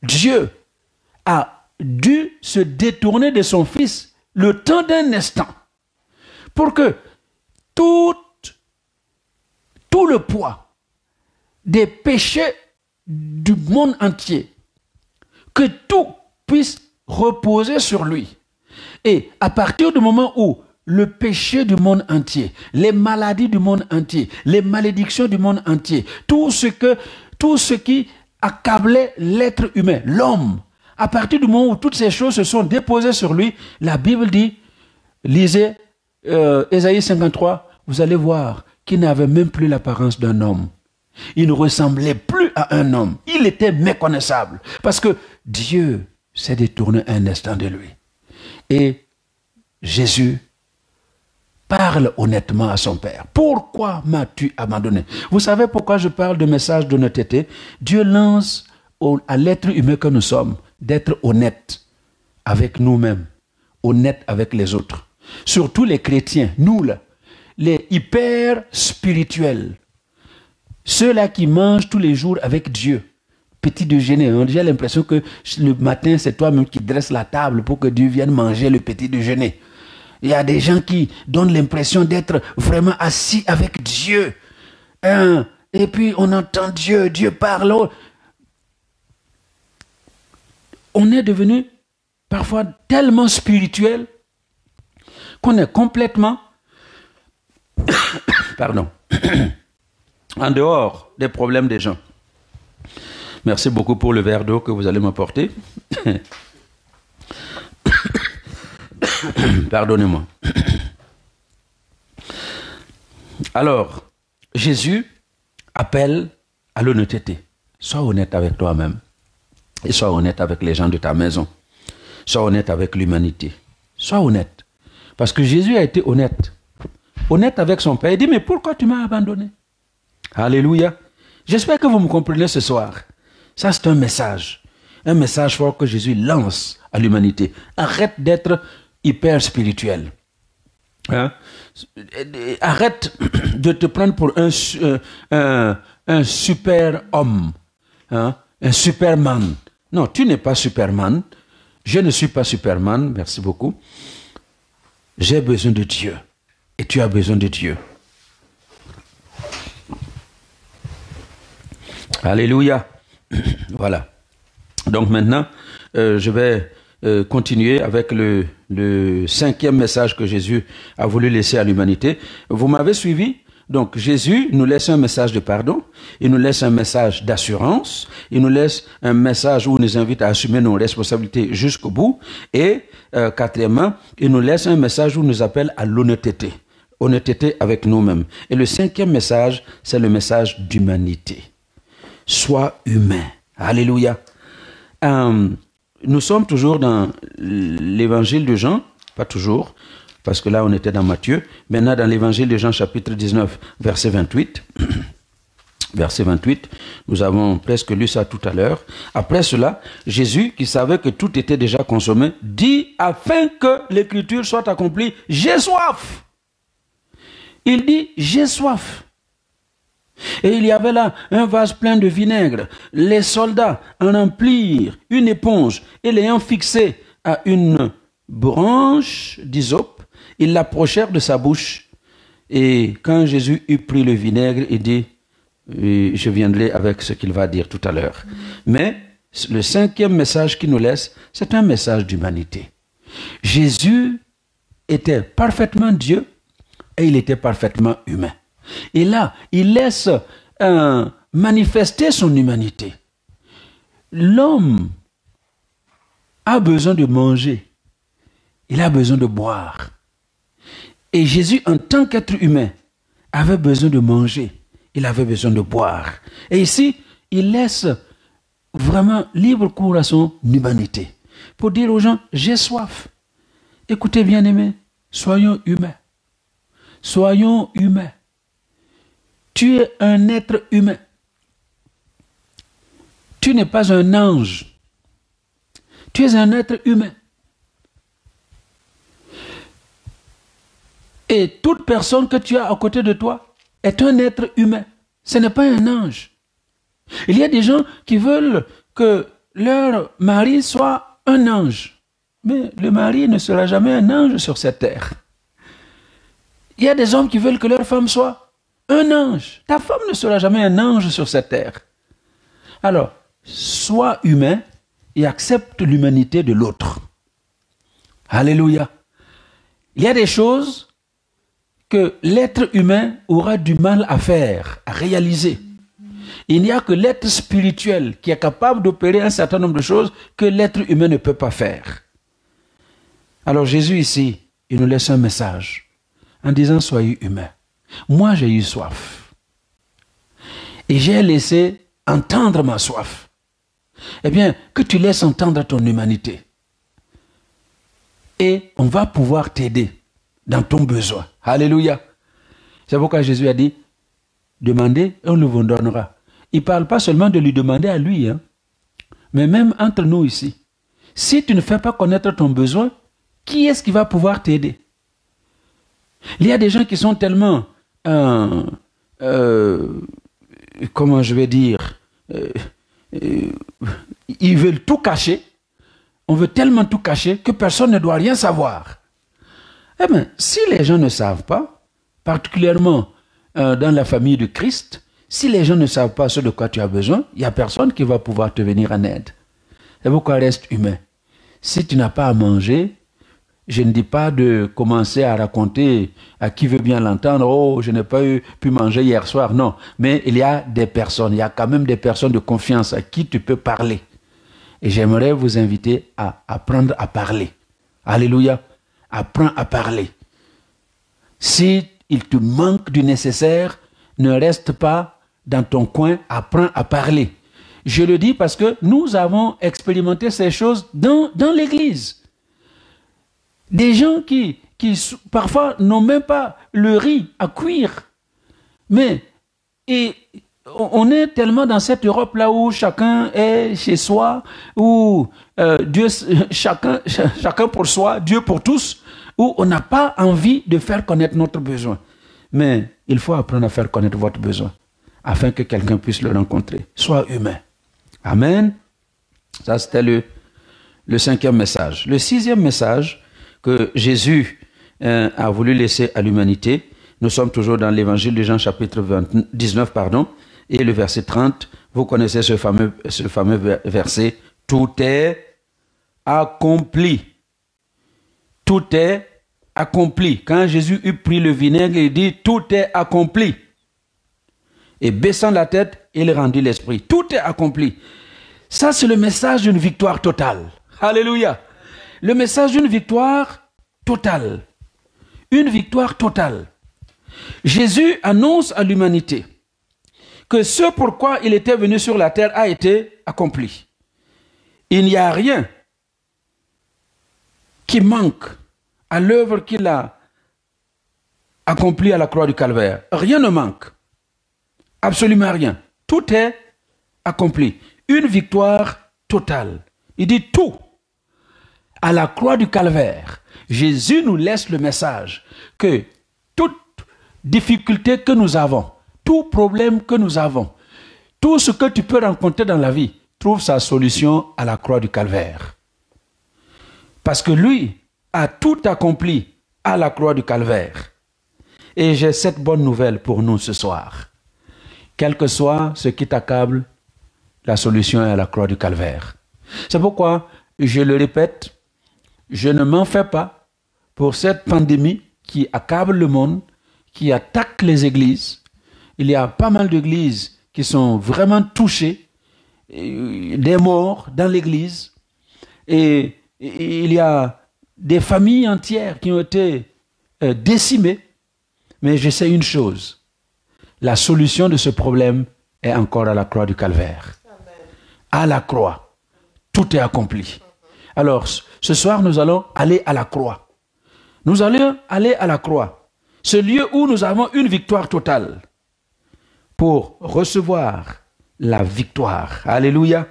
Dieu a dû se détourner de son Fils le temps d'un instant pour que tout le poids des péchés du monde entier, que tout puisse reposer sur lui. Et à partir du moment où le péché du monde entier, les maladies du monde entier, les malédictions du monde entier, tout ce qui accablait l'être humain, l'homme, à partir du moment où toutes ces choses se sont déposées sur lui, la Bible dit, lisez Ésaïe 53, vous allez voir qu'il n'avait même plus l'apparence d'un homme. Il ne ressemblait plus à un homme. Il était méconnaissable. Parce que Dieu s'est détourné un instant de lui. Et Jésus parle honnêtement à son Père. Pourquoi m'as-tu abandonné? Vous savez pourquoi je parle de message d'honnêteté? Dieu lance à l'être humain que nous sommes d'être honnête avec nous-mêmes, honnête avec les autres. Surtout les chrétiens, nous là, les hyper spirituels, ceux-là qui mangent tous les jours avec Dieu. Petit déjeuner, on a déjà l'impression que le matin c'est toi-même qui dresse la table pour que Dieu vienne manger le petit déjeuner. Il y a des gens qui donnent l'impression d'être vraiment assis avec Dieu. Hein? Et puis on entend Dieu, Dieu parle. On est devenu parfois tellement spirituel qu'on est complètement pardon, en dehors des problèmes des gens. Merci beaucoup pour le verre d'eau que vous allez m'apporter. Pardonnez-moi. Alors, Jésus appelle à l'honnêteté. Sois honnête avec toi-même. Et sois honnête avec les gens de ta maison. Sois honnête avec l'humanité. Sois honnête. Parce que Jésus a été honnête. Honnête avec son Père. Il dit, mais pourquoi tu m'as abandonné? Alléluia. J'espère que vous me comprenez ce soir. Ça, c'est un message. Un message fort que Jésus lance à l'humanité. Arrête d'être hyper spirituel. Hein? Arrête de te prendre pour un super homme. Hein? Un superman. Non, tu n'es pas superman. Je ne suis pas superman. Merci beaucoup. J'ai besoin de Dieu. Et tu as besoin de Dieu. Alléluia. Voilà. Donc maintenant, je vais continuer avec le cinquième message que Jésus a voulu laisser à l'humanité. Vous m'avez suivi? Donc Jésus nous laisse un message de pardon, il nous laisse un message d'assurance, il nous laisse un message où il nous invite à assumer nos responsabilités jusqu'au bout. Et quatrièmement, il nous laisse un message où il nous appelle à l'honnêteté. Honnêteté avec nous-mêmes. Et le cinquième message, c'est le message d'humanité. Sois humain. Alléluia. Nous sommes toujours dans l'évangile de Jean, pas toujours, parce que là on était dans Matthieu, maintenant dans l'évangile de Jean chapitre 19, verset 28. Verset 28, nous avons presque lu ça tout à l'heure. Après cela, Jésus, qui savait que tout était déjà consommé, dit, afin que l'écriture soit accomplie, j'ai soif. Il dit, j'ai soif. Et il y avait là un vase plein de vinaigre. Les soldats en remplirent une éponge et l'ayant fixée à une branche d'hysope, ils l'approchèrent de sa bouche. Et quand Jésus eut pris le vinaigre, il dit, je viendrai avec ce qu'il va dire tout à l'heure. Mais le cinquième message qu'il nous laisse, c'est un message d'humanité. Jésus était parfaitement Dieu et il était parfaitement humain. Et là, il laisse manifester son humanité. L'homme a besoin de manger. Il a besoin de boire. Et Jésus, en tant qu'être humain, avait besoin de manger. Il avait besoin de boire. Et ici, il laisse vraiment libre cours à son humanité. Pour dire aux gens, j'ai soif. Écoutez, bien-aimés, soyons humains. Soyons humains. Tu es un être humain. Tu n'es pas un ange. Tu es un être humain. Et toute personne que tu as à côté de toi est un être humain. Ce n'est pas un ange. Il y a des gens qui veulent que leur mari soit un ange. Mais le mari ne sera jamais un ange sur cette terre. Il y a des hommes qui veulent que leur femme soit un ange. Ta femme ne sera jamais un ange sur cette terre. Alors, sois humain et accepte l'humanité de l'autre. Alléluia. Il y a des choses que l'être humain aura du mal à faire, à réaliser. Il n'y a que l'être spirituel qui est capable d'opérer un certain nombre de choses que l'être humain ne peut pas faire. Alors Jésus ici, il nous laisse un message en disant « Soyez humains ». Moi, j'ai eu soif. Et j'ai laissé entendre ma soif. Eh bien, que tu laisses entendre ton humanité. Et on va pouvoir t'aider dans ton besoin. Alléluia. C'est pourquoi Jésus a dit, demandez, on le vous donnera. Il ne parle pas seulement de lui demander à lui, hein, mais même entre nous ici. Si tu ne fais pas connaître ton besoin, qui est-ce qui va pouvoir t'aider? Il y a des gens qui sont tellement... comment je vais dire, ils veulent tout cacher. On veut tellement tout cacher que personne ne doit rien savoir. Eh bien, si les gens ne savent pas, particulièrement dans la famille du Christ, si les gens ne savent pas ce de quoi tu as besoin, il n'y a personne qui va pouvoir te venir en aide. C'est pourquoi reste humain. Si tu n'as pas à manger, je ne dis pas de commencer à raconter à qui veut bien l'entendre, « Oh, je n'ai pas pu manger hier soir », non. Mais il y a des personnes, il y a quand même des personnes de confiance à qui tu peux parler. Et j'aimerais vous inviter à apprendre à parler. Alléluia, apprends à parler. Si il te manque du nécessaire, Ne reste pas dans ton coin, apprends à parler. Je le dis parce que nous avons expérimenté ces choses dans l'église. Des gens qui parfois n'ont même pas le riz à cuire. Mais on est tellement dans cette Europe-là où chacun est chez soi, où Dieu, chacun pour soi, Dieu pour tous, où on n'a pas envie de faire connaître notre besoin. Mais il faut apprendre à faire connaître votre besoin afin que quelqu'un puisse le rencontrer. Sois humain. Amen. Ça, c'était le cinquième message. Le sixième message que Jésus a voulu laisser à l'humanité, nous sommes toujours dans l'évangile de Jean chapitre 19, pardon, et le verset 30. Vous connaissez ce fameux verset. Tout est accompli. Tout est accompli. Quand Jésus eut pris le vinaigre, il dit « Tout est accompli ». Et baissant la tête, il rendit l'esprit. Tout est accompli. Ça, c'est le message d'une victoire totale. Alléluia. Le message d'une victoire totale. Une victoire totale. Jésus annonce à l'humanité que ce pourquoi il était venu sur la terre a été accompli. Il n'y a rien qui manque à l'œuvre qu'il a accomplie à la croix du Calvaire. Rien ne manque. Absolument rien. Tout est accompli. Une victoire totale. Il dit tout. À la croix du Calvaire, Jésus nous laisse le message que toute difficulté que nous avons, tout problème que nous avons, tout ce que tu peux rencontrer dans la vie, trouve sa solution à la croix du Calvaire. Parce que lui a tout accompli à la croix du Calvaire. Et j'ai cette bonne nouvelle pour nous ce soir. Quel que soit ce qui t'accable, la solution est à la croix du Calvaire. C'est pourquoi, je le répète, je ne m'en fais pas pour cette pandémie qui accable le monde, qui attaque les églises. Il y a pas mal d'églises qui sont vraiment touchées, des morts dans l'église. Et il y a des familles entières qui ont été décimées. Mais je sais une chose. La solution de ce problème est encore à la croix du Calvaire. À la croix, tout est accompli. Alors, ce soir, nous allons aller à la croix. Nous allons aller à la croix, ce lieu où nous avons une victoire totale, pour recevoir la victoire. Alléluia.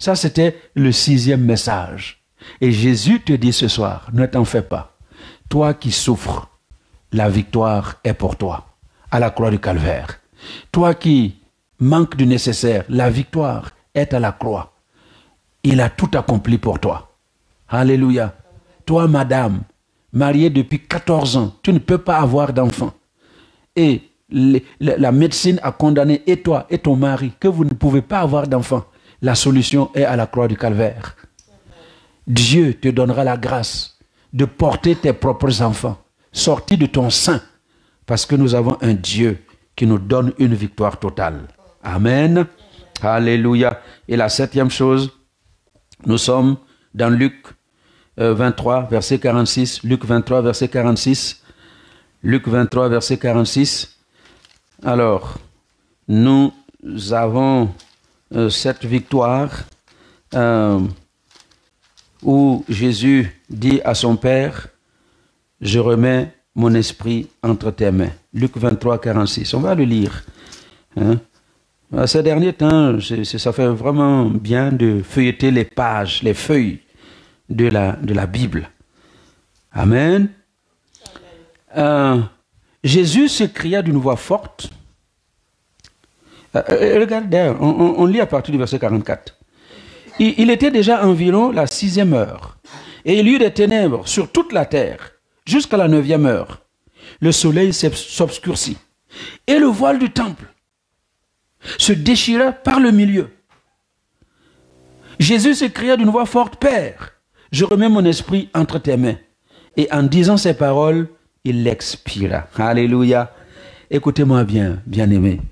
Ça, c'était le sixième message. Et Jésus te dit ce soir, ne t'en fais pas. Toi qui souffres, la victoire est pour toi. À la croix du Calvaire. Toi qui manques du nécessaire, la victoire est à la croix. Il a tout accompli pour toi. Alléluia. Toi, madame, mariée depuis 14 ans, tu ne peux pas avoir d'enfant. Et la médecine a condamné, et toi, et ton mari, que vous ne pouvez pas avoir d'enfant. La solution est à la croix du Calvaire. Dieu te donnera la grâce de porter tes propres enfants, sortis de ton sein. Parce que nous avons un Dieu qui nous donne une victoire totale. Amen. Alléluia. Et la septième chose, nous sommes dans Luc 23, verset 46. Luc 23, verset 46. Luc 23, verset 46. Alors, nous avons cette victoire où Jésus dit à son Père, « Je remets mon esprit entre tes mains. » Luc 23, 46. On va le lire. Hein? Ces derniers temps, ça fait vraiment bien de feuilleter les pages, les feuilles de la Bible. Amen. Jésus s'écria d'une voix forte. Regardez, on lit à partir du verset 44. Il était déjà environ la 6e heure, et il y eut des ténèbres sur toute la terre. Jusqu'à la 9e heure, le soleil s'obscurcit et le voile du temple se déchira par le milieu. Jésus s'écria d'une voix forte, « Père, je remets mon esprit entre tes mains. » Et en disant ces paroles, il expira. Alléluia. Écoutez-moi bien, bien-aimés.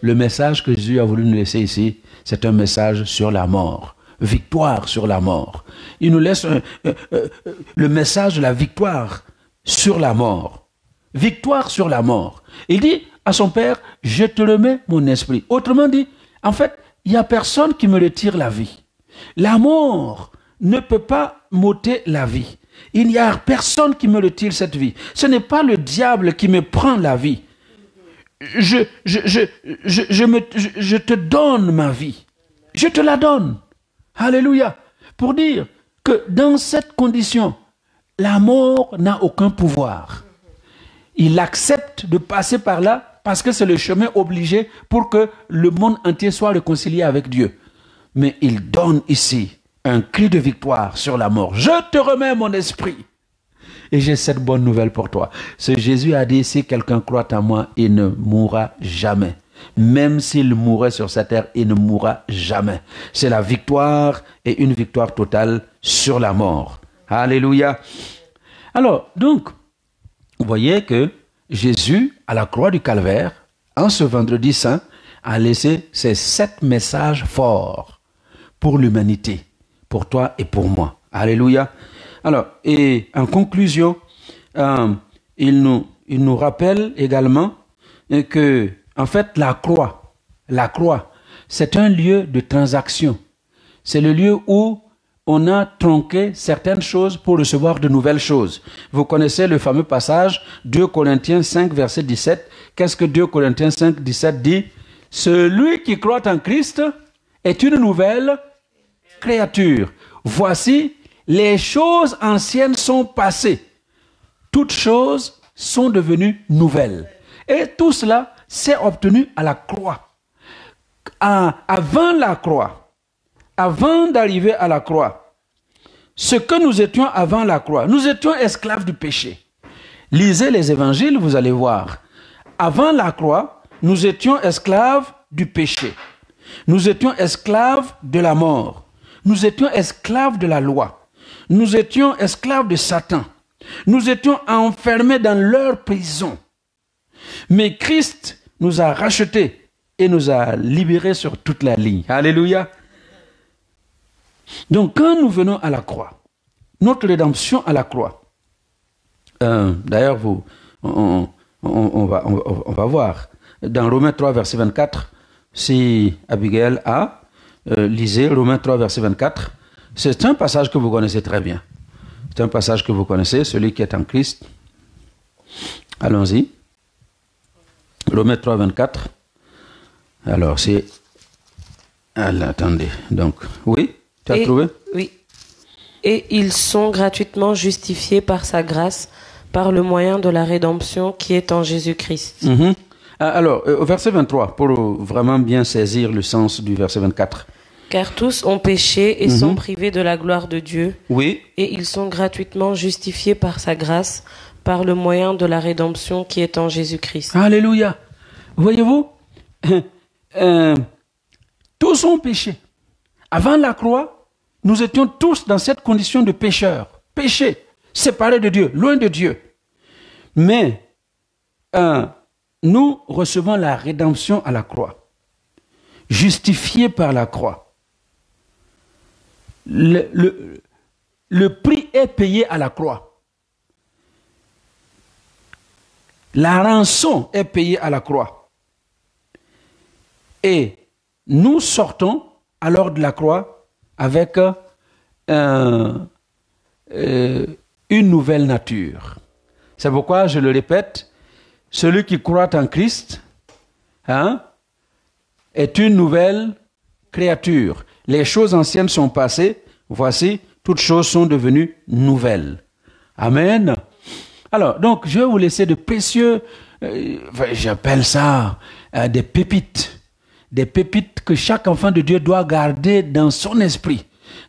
Le message que Jésus a voulu nous laisser ici, c'est un message sur la mort. Victoire sur la mort. Il nous laisse le message de la victoire sur la mort. Victoire sur la mort. Il dit, à son Père, je te remets mon esprit. Autrement dit, en fait, il n'y a personne qui me retire la vie. La mort ne peut pas m'ôter la vie. Il n'y a personne qui me retire cette vie. Ce n'est pas le diable qui me prend la vie. Je te donne ma vie. Je te la donne. Alléluia. Pour dire que dans cette condition, la mort n'a aucun pouvoir. Il accepte de passer par là parce que c'est le chemin obligé pour que le monde entier soit réconcilié avec Dieu. Mais il donne ici un cri de victoire sur la mort. Je te remets mon esprit. Et j'ai cette bonne nouvelle pour toi. Ce Jésus a dit, si quelqu'un croit en moi, il ne mourra jamais. Même s'il mourait sur sa terre, il ne mourra jamais. C'est la victoire et une victoire totale sur la mort. Alléluia. Alors, donc, vous voyez que Jésus, à la croix du Calvaire, en ce vendredi saint, a laissé ces 7 messages forts pour l'humanité, pour toi et pour moi. Alléluia. Alors, et en conclusion, il nous rappelle également que, en fait, la croix, c'est un lieu de transaction. C'est le lieu où on a tronqué certaines choses pour recevoir de nouvelles choses. Vous connaissez le fameux passage 2 Corinthiens 5, verset 17. Qu'est-ce que 2 Corinthiens 5, 17 dit? Celui qui croit en Christ est une nouvelle créature. Voici, les choses anciennes sont passées. Toutes choses sont devenues nouvelles. Et tout cela s'est obtenu à la croix. Avant la croix, avant d'arriver à la croix, ce que nous étions avant la croix, nous étions esclaves du péché. Lisez les évangiles, vous allez voir. Avant la croix, nous étions esclaves du péché. Nous étions esclaves de la mort. Nous étions esclaves de la loi. Nous étions esclaves de Satan. Nous étions enfermés dans leur prison. Mais Christ nous a rachetés et nous a libérés sur toute la ligne. Alléluia. Donc quand nous venons à la croix, notre rédemption à la croix, d'ailleurs, on va voir, dans Romains 3, verset 24, si Abigail a, lisez Romains 3, verset 24, c'est un passage que vous connaissez très bien. C'est un passage que vous connaissez, celui qui est en Christ. Allons-y. Romains 3, 24. Alors, c'est... attendez. Donc, oui, tu as trouvé? Oui. Et ils sont gratuitement justifiés par sa grâce, par le moyen de la rédemption qui est en Jésus-Christ. Mm-hmm. Alors, au verset 23, pour vraiment bien saisir le sens du verset 24. Car tous ont péché et sont privés de la gloire de Dieu. Oui. Et ils sont gratuitement justifiés par sa grâce, par le moyen de la rédemption qui est en Jésus-Christ. Alléluia. Voyez-vous, tous ont péché. Avant la croix, nous étions tous dans cette condition de pécheurs. Péché, séparés de Dieu, loin de Dieu. Mais nous recevons la rédemption à la croix, justifiés par la croix. Le prix est payé à la croix. La rançon est payée à la croix. Et nous sortons alors de la croix avec une nouvelle nature. C'est pourquoi, je le répète, celui qui croit en Christ est une nouvelle créature. Les choses anciennes sont passées, voici, toutes choses sont devenues nouvelles. Amen. Alors, donc, je vais vous laisser de précieux, j'appelle ça des pépites. Des pépites que chaque enfant de Dieu doit garder dans son esprit,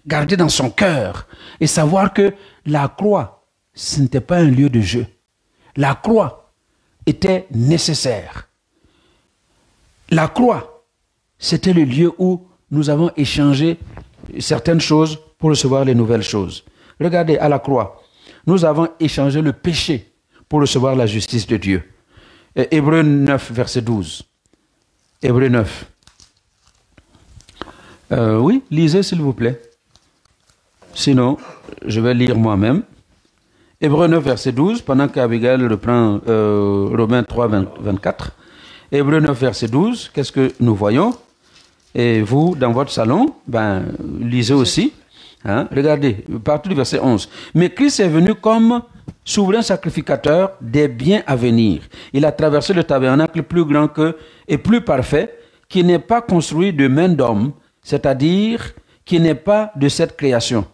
garder dans son cœur. Et savoir que la croix, ce n'était pas un lieu de jeu. La croix était nécessaire. La croix, c'était le lieu où nous avons échangé certaines choses pour recevoir les nouvelles choses. Regardez, à la croix, nous avons échangé le péché pour recevoir la justice de Dieu. Hébreux 9, verset 12. Hébreux 9. Oui, lisez s'il vous plaît. Sinon, je vais lire moi-même. Hébreux 9, verset 12, pendant qu'Abigail reprend Romains 3, 24. Hébreux 9, verset 12, qu'est-ce que nous voyons? Et vous, dans votre salon, ben, lisez aussi. Hein? Regardez, partout du verset 11. Mais Christ est venu comme souverain sacrificateur des biens à venir. Il a traversé le tabernacle plus grand que et plus parfait, qui n'est pas construit de main d'homme, c'est-à-dire qui n'est pas de cette création.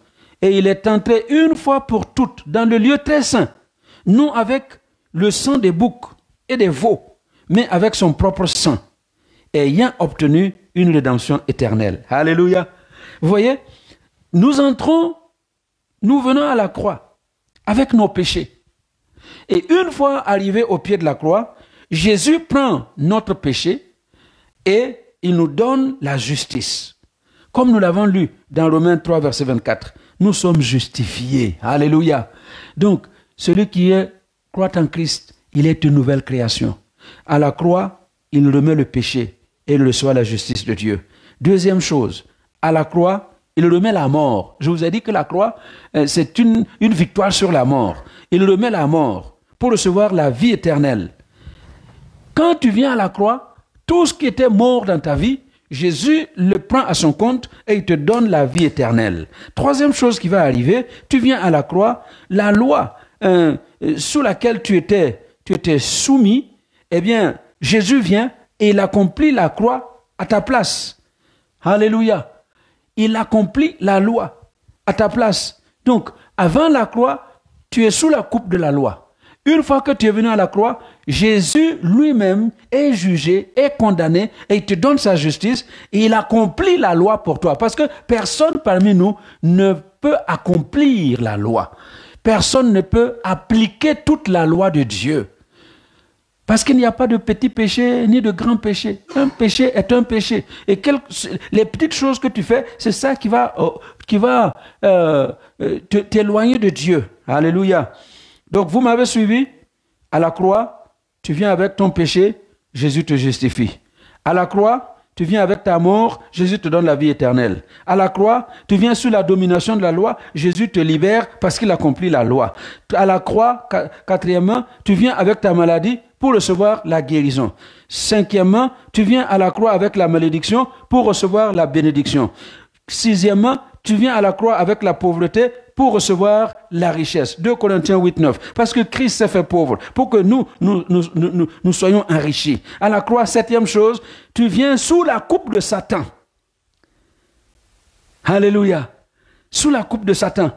Et il est entré une fois pour toutes dans le lieu très saint, non avec le sang des boucs et des veaux, mais avec son propre sang, ayant obtenu une rédemption éternelle. Alléluia. Vous voyez, nous entrons, nous venons à la croix avec nos péchés. Et une fois arrivés au pied de la croix, Jésus prend notre péché et il nous donne la justice. Comme nous l'avons lu dans Romains 3, verset 24, nous sommes justifiés. Alléluia. Donc, celui qui croit en Christ, il est une nouvelle création. À la croix, il remet le péché et il reçoit la justice de Dieu. Deuxième chose, à la croix, il remet la mort. Je vous ai dit que la croix, c'est une victoire sur la mort. Il remet la mort pour recevoir la vie éternelle. Quand tu viens à la croix, tout ce qui était mort dans ta vie, Jésus le prend à son compte et il te donne la vie éternelle. Troisième chose qui va arriver, tu viens à la croix, la loi sous laquelle tu étais soumis, eh bien, Jésus vient et il accomplit la croix à ta place. Alléluia. Il accomplit la loi à ta place. Donc, avant la croix, tu es sous la coupe de la loi. Une fois que tu es venu à la croix, Jésus lui-même est jugé, est condamné et il te donne sa justice et il accomplit la loi pour toi. Parce que personne parmi nous ne peut accomplir la loi. Personne ne peut appliquer toute la loi de Dieu. Parce qu'il n'y a pas de petit péché ni de grand péché. Un péché est un péché. Et les petites choses que tu fais, c'est ça qui va, t'éloigner de Dieu. Alléluia. Donc vous m'avez suivi à la croix. Tu viens avec ton péché, Jésus te justifie. À la croix, tu viens avec ta mort, Jésus te donne la vie éternelle. À la croix, tu viens sous la domination de la loi, Jésus te libère parce qu'il accomplit la loi. À la croix, quatrièmement, tu viens avec ta maladie pour recevoir la guérison. Cinquièmement, tu viens à la croix avec la malédiction pour recevoir la bénédiction. Sixièmement, tu viens à la croix avec la pauvreté pour recevoir la richesse. 2 Corinthiens 8, 9. Parce que Christ s'est fait pauvre pour que nous soyons enrichis. À la croix, septième chose, tu viens sous la coupe de Satan. Alléluia. Sous la coupe de Satan.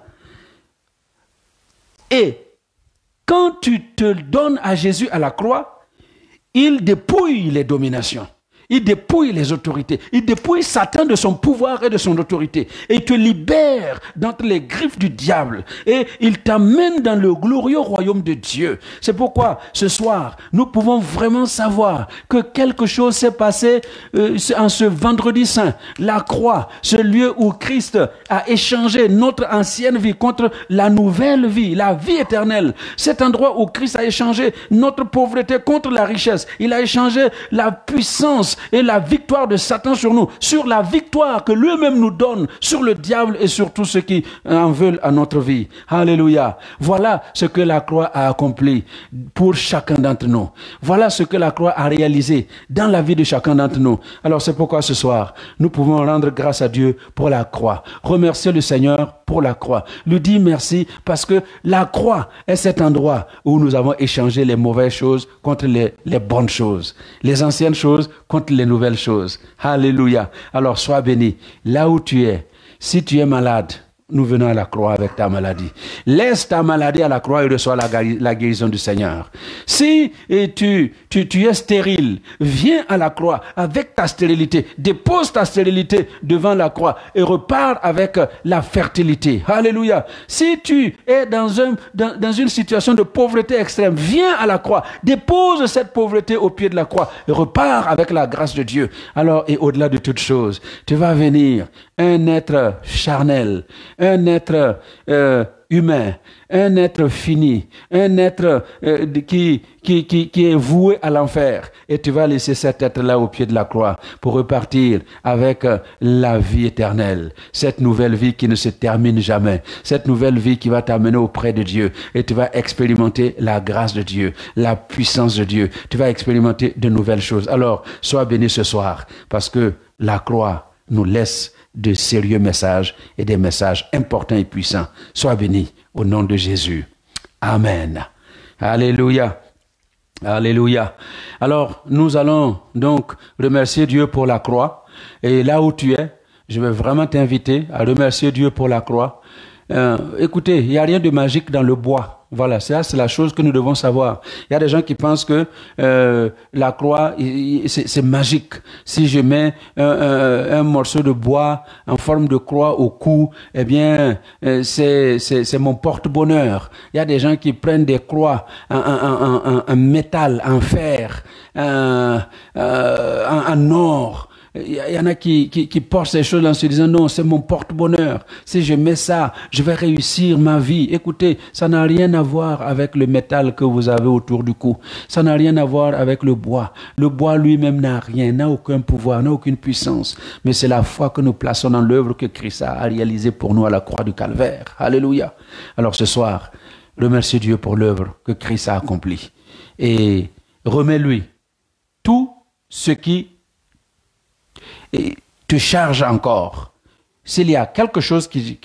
Et quand tu te donnes à Jésus à la croix, il dépouille les dominations. Il dépouille les autorités. Il dépouille Satan de son pouvoir et de son autorité. Et il te libère d'entre les griffes du diable. Et il t'amène dans le glorieux royaume de Dieu. C'est pourquoi, ce soir, nous pouvons vraiment savoir que quelque chose s'est passé en ce vendredi saint. La croix, ce lieu où Christ a échangé notre ancienne vie contre la nouvelle vie, la vie éternelle. Cet endroit où Christ a échangé notre pauvreté contre la richesse. Il a échangé la puissance et la victoire de Satan sur nous, sur la victoire que lui-même nous donne sur le diable et sur tous ceux qui en veulent à notre vie. Alléluia. Voilà ce que la croix a accompli pour chacun d'entre nous. Voilà ce que la croix a réalisé dans la vie de chacun d'entre nous. Alors c'est pourquoi ce soir, nous pouvons rendre grâce à Dieu pour la croix. Remercier le Seigneur pour la croix. Lui dire merci parce que la croix est cet endroit où nous avons échangé les mauvaises choses contre les bonnes choses. Les anciennes choses contre les nouvelles choses. Alléluia. Alors sois béni. Là où tu es, si tu es malade, nous venons à la croix avec ta maladie. Laisse ta maladie à la croix et reçois la guérison du Seigneur. Si tu es stérile, viens à la croix avec ta stérilité. Dépose ta stérilité devant la croix et repars avec la fertilité. Alléluia. Si tu es dans une situation de pauvreté extrême, viens à la croix. Dépose cette pauvreté au pied de la croix et repars avec la grâce de Dieu. Alors, et au-delà de toute chose, tu vas venir un être charnel, un être humain, un être fini, un être qui est voué à l'enfer. Et tu vas laisser cet être-là au pied de la croix pour repartir avec la vie éternelle. Cette nouvelle vie qui ne se termine jamais. Cette nouvelle vie qui va t'amener auprès de Dieu. Et tu vas expérimenter la grâce de Dieu, la puissance de Dieu. Tu vas expérimenter de nouvelles choses. Alors, sois béni ce soir parce que la croix nous laisse de sérieux messages et des messages importants et puissants. Sois béni au nom de Jésus. Amen. Alléluia. Alléluia. Alors, nous allons donc remercier Dieu pour la croix. Et là où tu es, je vais vraiment t'inviter à remercier Dieu pour la croix. Écoutez, il n'y a rien de magique dans le bois. Voilà, ça c'est la chose que nous devons savoir. Il y a des gens qui pensent que la croix, c'est magique. Si je mets un morceau de bois en forme de croix au cou, eh bien, c'est mon porte-bonheur. Il y a des gens qui prennent des croix en métal, en fer, en or. Il y en a qui portent ces choses en se disant non, c'est mon porte-bonheur. Si je mets ça, je vais réussir ma vie. Écoutez, ça n'a rien à voir avec le métal que vous avez autour du cou. Ça n'a rien à voir avec le bois. Le bois lui-même n'a rien, n'a aucun pouvoir, n'a aucune puissance. Mais c'est la foi que nous plaçons dans l'œuvre que Christ a réalisée pour nous à la croix du Calvaire. Alléluia. Alors ce soir, remercie Dieu pour l'œuvre que Christ a accomplie. Et remets-lui tout ce qui et te charge encore. S'il y a quelque chose qui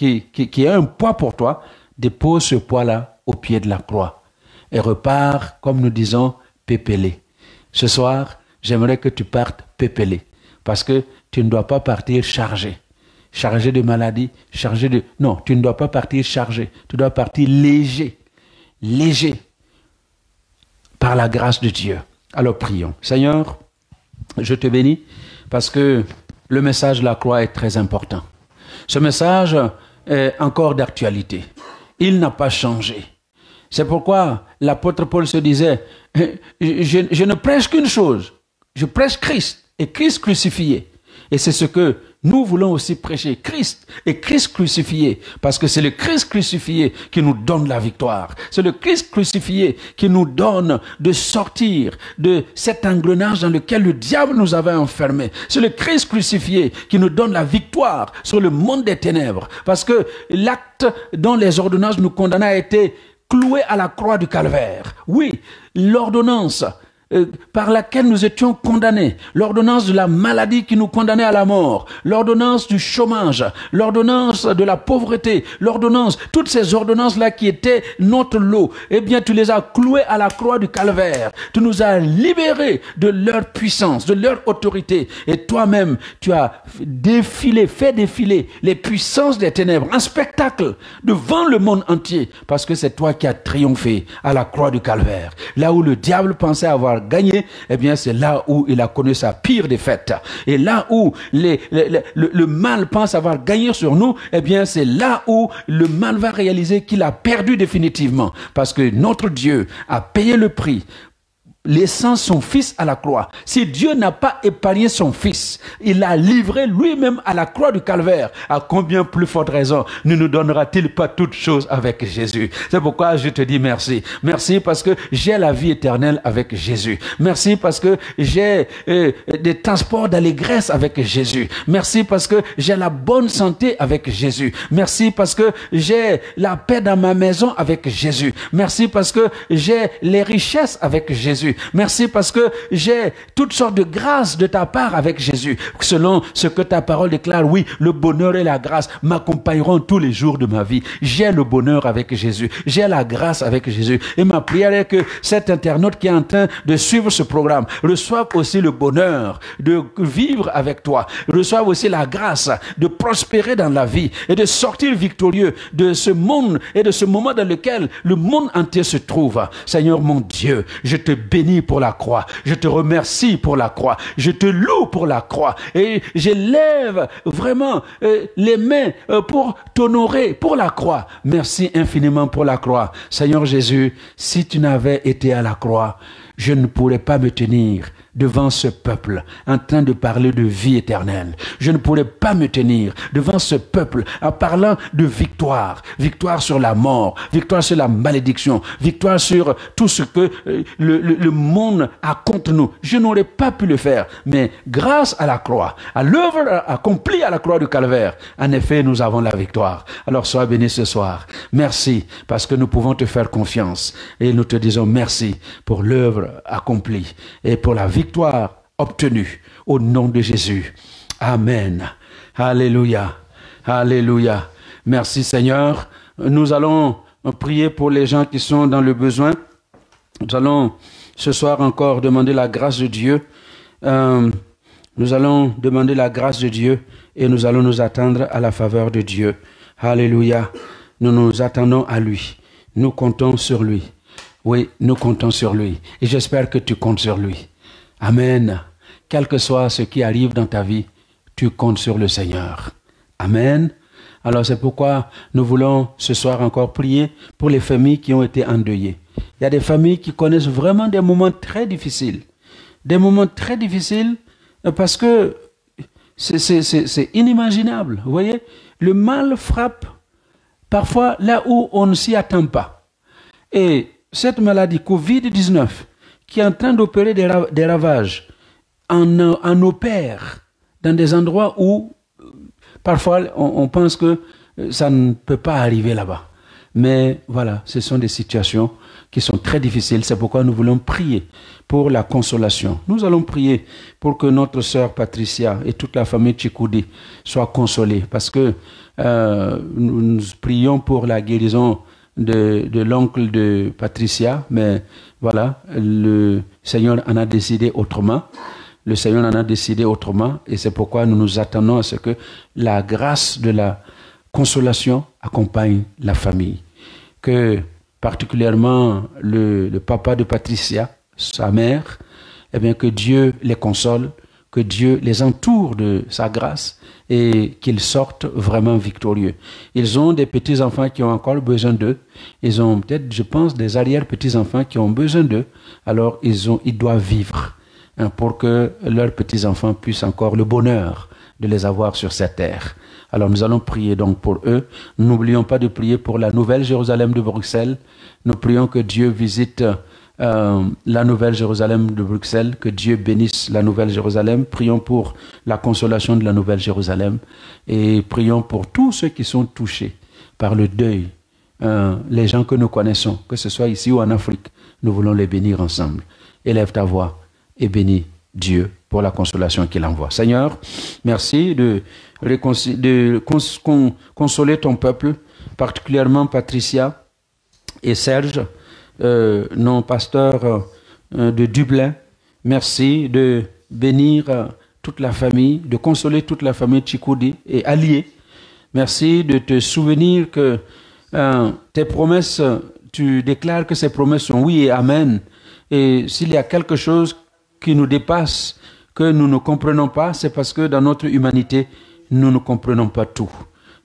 a un poids pour toi, dépose ce poids-là au pied de la croix et repars, comme nous disons, pépélé. Ce soir, j'aimerais que tu partes pépélé parce que tu ne dois pas partir chargé. Chargé de maladie, chargé de... Non, tu ne dois pas partir chargé. Tu dois partir léger. Léger. Par la grâce de Dieu. Alors prions. Seigneur, je te bénis. Parce que le message de la croix est très important. Ce message est encore d'actualité. Il n'a pas changé. C'est pourquoi l'apôtre Paul se disait, je ne prêche qu'une chose, je prêche Christ et Christ crucifié. Et c'est ce que nous voulons aussi prêcher, Christ et Christ crucifié. Parce que c'est le Christ crucifié qui nous donne la victoire. C'est le Christ crucifié qui nous donne de sortir de cet engrenage dans lequel le diable nous avait enfermés. C'est le Christ crucifié qui nous donne la victoire sur le monde des ténèbres. Parce que l'acte dont les ordonnances nous condamnaient a été cloué à la croix du Calvaire. Oui, l'ordonnance par laquelle nous étions condamnés, l'ordonnance de la maladie qui nous condamnait à la mort, l'ordonnance du chômage, l'ordonnance de la pauvreté, l'ordonnance, toutes ces ordonnances-là qui étaient notre lot, eh bien tu les as clouées à la croix du Calvaire, tu nous as libérés de leur puissance, de leur autorité, et toi-même tu as défilé, fait défiler les puissances des ténèbres, un spectacle devant le monde entier, parce que c'est toi qui as triomphé à la croix du Calvaire, là où le diable pensait avoir gagné, eh bien c'est là où il a connu sa pire défaite. Et là où le mal pense avoir gagné sur nous, eh bien c'est là où le mal va réaliser qu'il a perdu définitivement. Parce que notre Dieu a payé le prix, laissant son fils à la croix. Si Dieu n'a pas épargné son fils, il l'a livré lui-même à la croix du Calvaire. À combien plus forte raison ne nous donnera-t-il pas toutes choses avec Jésus? C'est pourquoi je te dis merci. Merci parce que j'ai la vie éternelle avec Jésus. Merci parce que j'ai des transports d'allégresse avec Jésus. Merci parce que j'ai la bonne santé avec Jésus. Merci parce que j'ai la paix dans ma maison avec Jésus. Merci parce que j'ai les richesses avec Jésus. Merci parce que j'ai toutes sortes de grâces de ta part avec Jésus. Selon ce que ta parole déclare, oui, le bonheur et la grâce m'accompagneront tous les jours de ma vie. J'ai le bonheur avec Jésus. J'ai la grâce avec Jésus. Et ma prière est que cet internaute qui est en train de suivre ce programme reçoive aussi le bonheur de vivre avec toi. Reçoive aussi la grâce de prospérer dans la vie et de sortir victorieux de ce monde et de ce moment dans lequel le monde entier se trouve. Seigneur mon Dieu, je te bénis pour la croix, je te remercie pour la croix, je te loue pour la croix et je lève vraiment les mains pour t'honorer pour la croix. Merci infiniment pour la croix. Seigneur Jésus, si tu n'avais été à la croix, je ne pourrais pas me tenir devant ce peuple en train de parler de vie éternelle. Je ne pourrais pas me tenir devant ce peuple en parlant de victoire. Victoire sur la mort, victoire sur la malédiction, victoire sur tout ce que le monde a contre nous. Je n'aurais pas pu le faire, mais grâce à la croix, à l'œuvre accomplie à la croix du Calvaire, en effet, nous avons la victoire. Alors sois béni ce soir. Merci parce que nous pouvons te faire confiance et nous te disons merci pour l'œuvre accomplie et pour la victoire obtenue au nom de Jésus. Amen. Alléluia. Alléluia. Merci Seigneur. Nous allons prier pour les gens qui sont dans le besoin. Nous allons ce soir encore demander la grâce de Dieu. Nous allons demander la grâce de Dieu et nous allons nous attendre à la faveur de Dieu. Alléluia. Nous nous attendons à lui. Nous comptons sur lui. Oui, nous comptons sur lui. Et j'espère que tu comptes sur lui. Amen. Quel que soit ce qui arrive dans ta vie, tu comptes sur le Seigneur. Amen. Alors c'est pourquoi nous voulons ce soir encore prier pour les familles qui ont été endeuillées. Il y a des familles qui connaissent vraiment des moments très difficiles. Des moments très difficiles parce que c'est inimaginable. Vous voyez, le mal frappe parfois là où on ne s'y attend pas. Et cette maladie Covid-19 qui est en train d'opérer des ravages en opère dans des endroits où parfois, on pense que ça ne peut pas arriver là-bas. Mais voilà, ce sont des situations qui sont très difficiles. C'est pourquoi nous voulons prier pour la consolation. Nous allons prier pour que notre sœur Patricia et toute la famille Chikoudi soient consolées. Parce que nous prions pour la guérison de l'oncle de Patricia. Mais voilà, le Seigneur en a décidé autrement. Le Seigneur en a décidé autrement et c'est pourquoi nous nous attendons à ce que la grâce de la consolation accompagne la famille. Que particulièrement le papa de Patricia, sa mère, eh bien que Dieu les console, que Dieu les entoure de sa grâce et qu'ils sortent vraiment victorieux. Ils ont des petits-enfants qui ont encore besoin d'eux. Ils ont peut-être, je pense, des arrière-petits-enfants qui ont besoin d'eux. Alors ils doivent vivre pour que leurs petits-enfants puissent encore le bonheur de les avoir sur cette terre. Alors nous allons prier donc pour eux. N'oublions pas de prier pour la Nouvelle Jérusalem de Bruxelles. Nous prions que Dieu visite la Nouvelle Jérusalem de Bruxelles, que Dieu bénisse la Nouvelle Jérusalem. Prions pour la consolation de la Nouvelle Jérusalem et prions pour tous ceux qui sont touchés par le deuil, les gens que nous connaissons, que ce soit ici ou en Afrique. Nous voulons les bénir ensemble. Élève ta voix et bénis Dieu pour la consolation qu'il envoie. Seigneur, merci de consoler ton peuple, particulièrement Patricia et Serge, nos pasteurs de Dublin. Merci de bénir toute la famille, de consoler toute la famille Chikoudi et alliés. Merci de te souvenir que tes promesses, tu déclares que ces promesses sont oui et amen. Et s'il y a quelque chose qui nous dépasse, que nous ne comprenons pas, c'est parce que dans notre humanité, nous ne comprenons pas tout.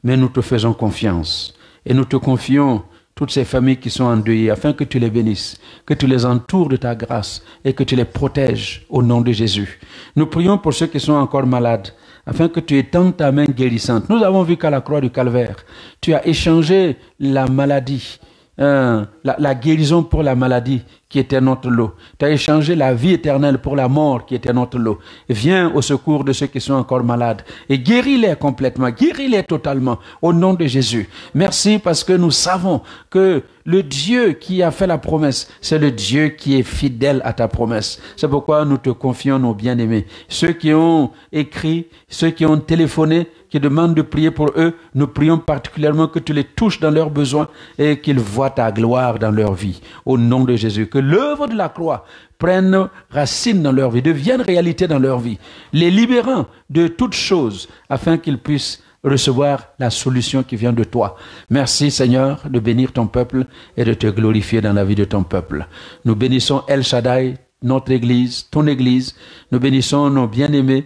Mais nous te faisons confiance et nous te confions toutes ces familles qui sont endeuillées afin que tu les bénisses, que tu les entoures de ta grâce et que tu les protèges au nom de Jésus. Nous prions pour ceux qui sont encore malades afin que tu étendes ta main guérissante. Nous avons vu qu'à la croix du Calvaire, tu as échangé la maladie, la guérison pour la maladie qui était notre lot. Tu as échangé la vie éternelle pour la mort qui était notre lot. Viens au secours de ceux qui sont encore malades et guéris-les complètement, guéris-les totalement au nom de Jésus. Merci parce que nous savons que le Dieu qui a fait la promesse, c'est le Dieu qui est fidèle à ta promesse. C'est pourquoi nous te confions nos bien-aimés. Ceux qui ont écrit, ceux qui ont téléphoné, qui demandent de prier pour eux, nous prions particulièrement que tu les touches dans leurs besoins et qu'ils voient ta gloire dans leur vie. Au nom de Jésus, que l'œuvre de la croix prennent racine dans leur vie, deviennent réalité dans leur vie, les libérant de toutes choses afin qu'ils puissent recevoir la solution qui vient de toi. Merci Seigneur de bénir ton peuple et de te glorifier dans la vie de ton peuple. Nous bénissons El Shaddai, notre Église, ton Église. Nous bénissons nos bien-aimés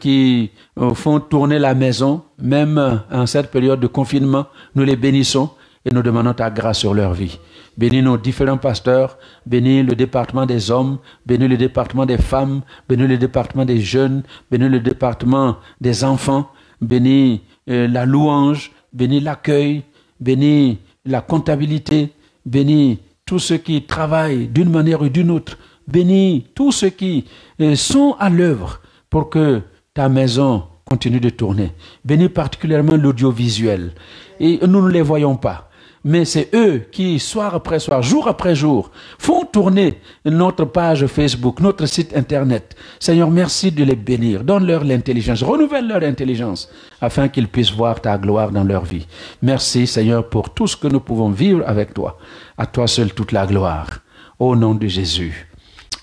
qui font tourner la maison, même en cette période de confinement. Nous les bénissons et nous demandons ta grâce sur leur vie. Bénis nos différents pasteurs, bénis le département des hommes, bénis le département des femmes, bénis le département des jeunes, bénis le département des enfants, bénis la louange, bénis l'accueil, bénis la comptabilité, bénis tous ceux qui travaillent d'une manière ou d'une autre, bénis tous ceux qui sont à l'œuvre pour que ta maison continue de tourner. Bénis particulièrement l'audiovisuel. Et nous ne les voyons pas. Mais c'est eux qui, soir après soir, jour après jour, font tourner notre page Facebook, notre site Internet. Seigneur, merci de les bénir. Donne-leur l'intelligence, renouvelle leur intelligence, afin qu'ils puissent voir ta gloire dans leur vie. Merci, Seigneur, pour tout ce que nous pouvons vivre avec toi. À toi seul toute la gloire. Au nom de Jésus.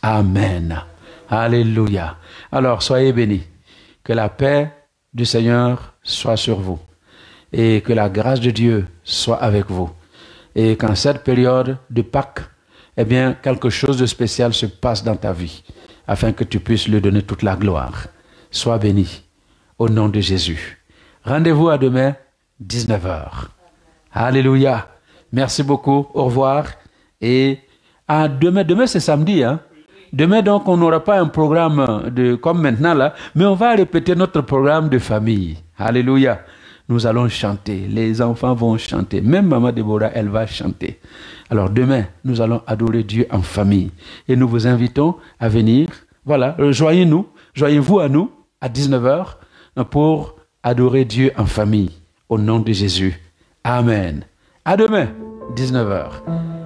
Amen. Alléluia. Alors, soyez bénis. Que la paix du Seigneur soit sur vous. Et que la grâce de Dieu soit avec vous. Et qu'en cette période de Pâques, eh bien, quelque chose de spécial se passe dans ta vie, afin que tu puisses lui donner toute la gloire. Sois béni, au nom de Jésus. Rendez-vous à demain, 19 h. Alléluia. Merci beaucoup, au revoir. Et à demain, demain c'est samedi, hein? Demain, donc, on n'aura pas un programme de, comme maintenant, là, mais on va répéter notre programme de famille. Alléluia. Nous allons chanter, les enfants vont chanter, même Maman Déborah, elle va chanter. Alors demain, nous allons adorer Dieu en famille. Et nous vous invitons à venir, voilà, rejoignez-nous, joignez-vous à nous, à 19 h, pour adorer Dieu en famille. Au nom de Jésus. Amen. À demain, 19 h.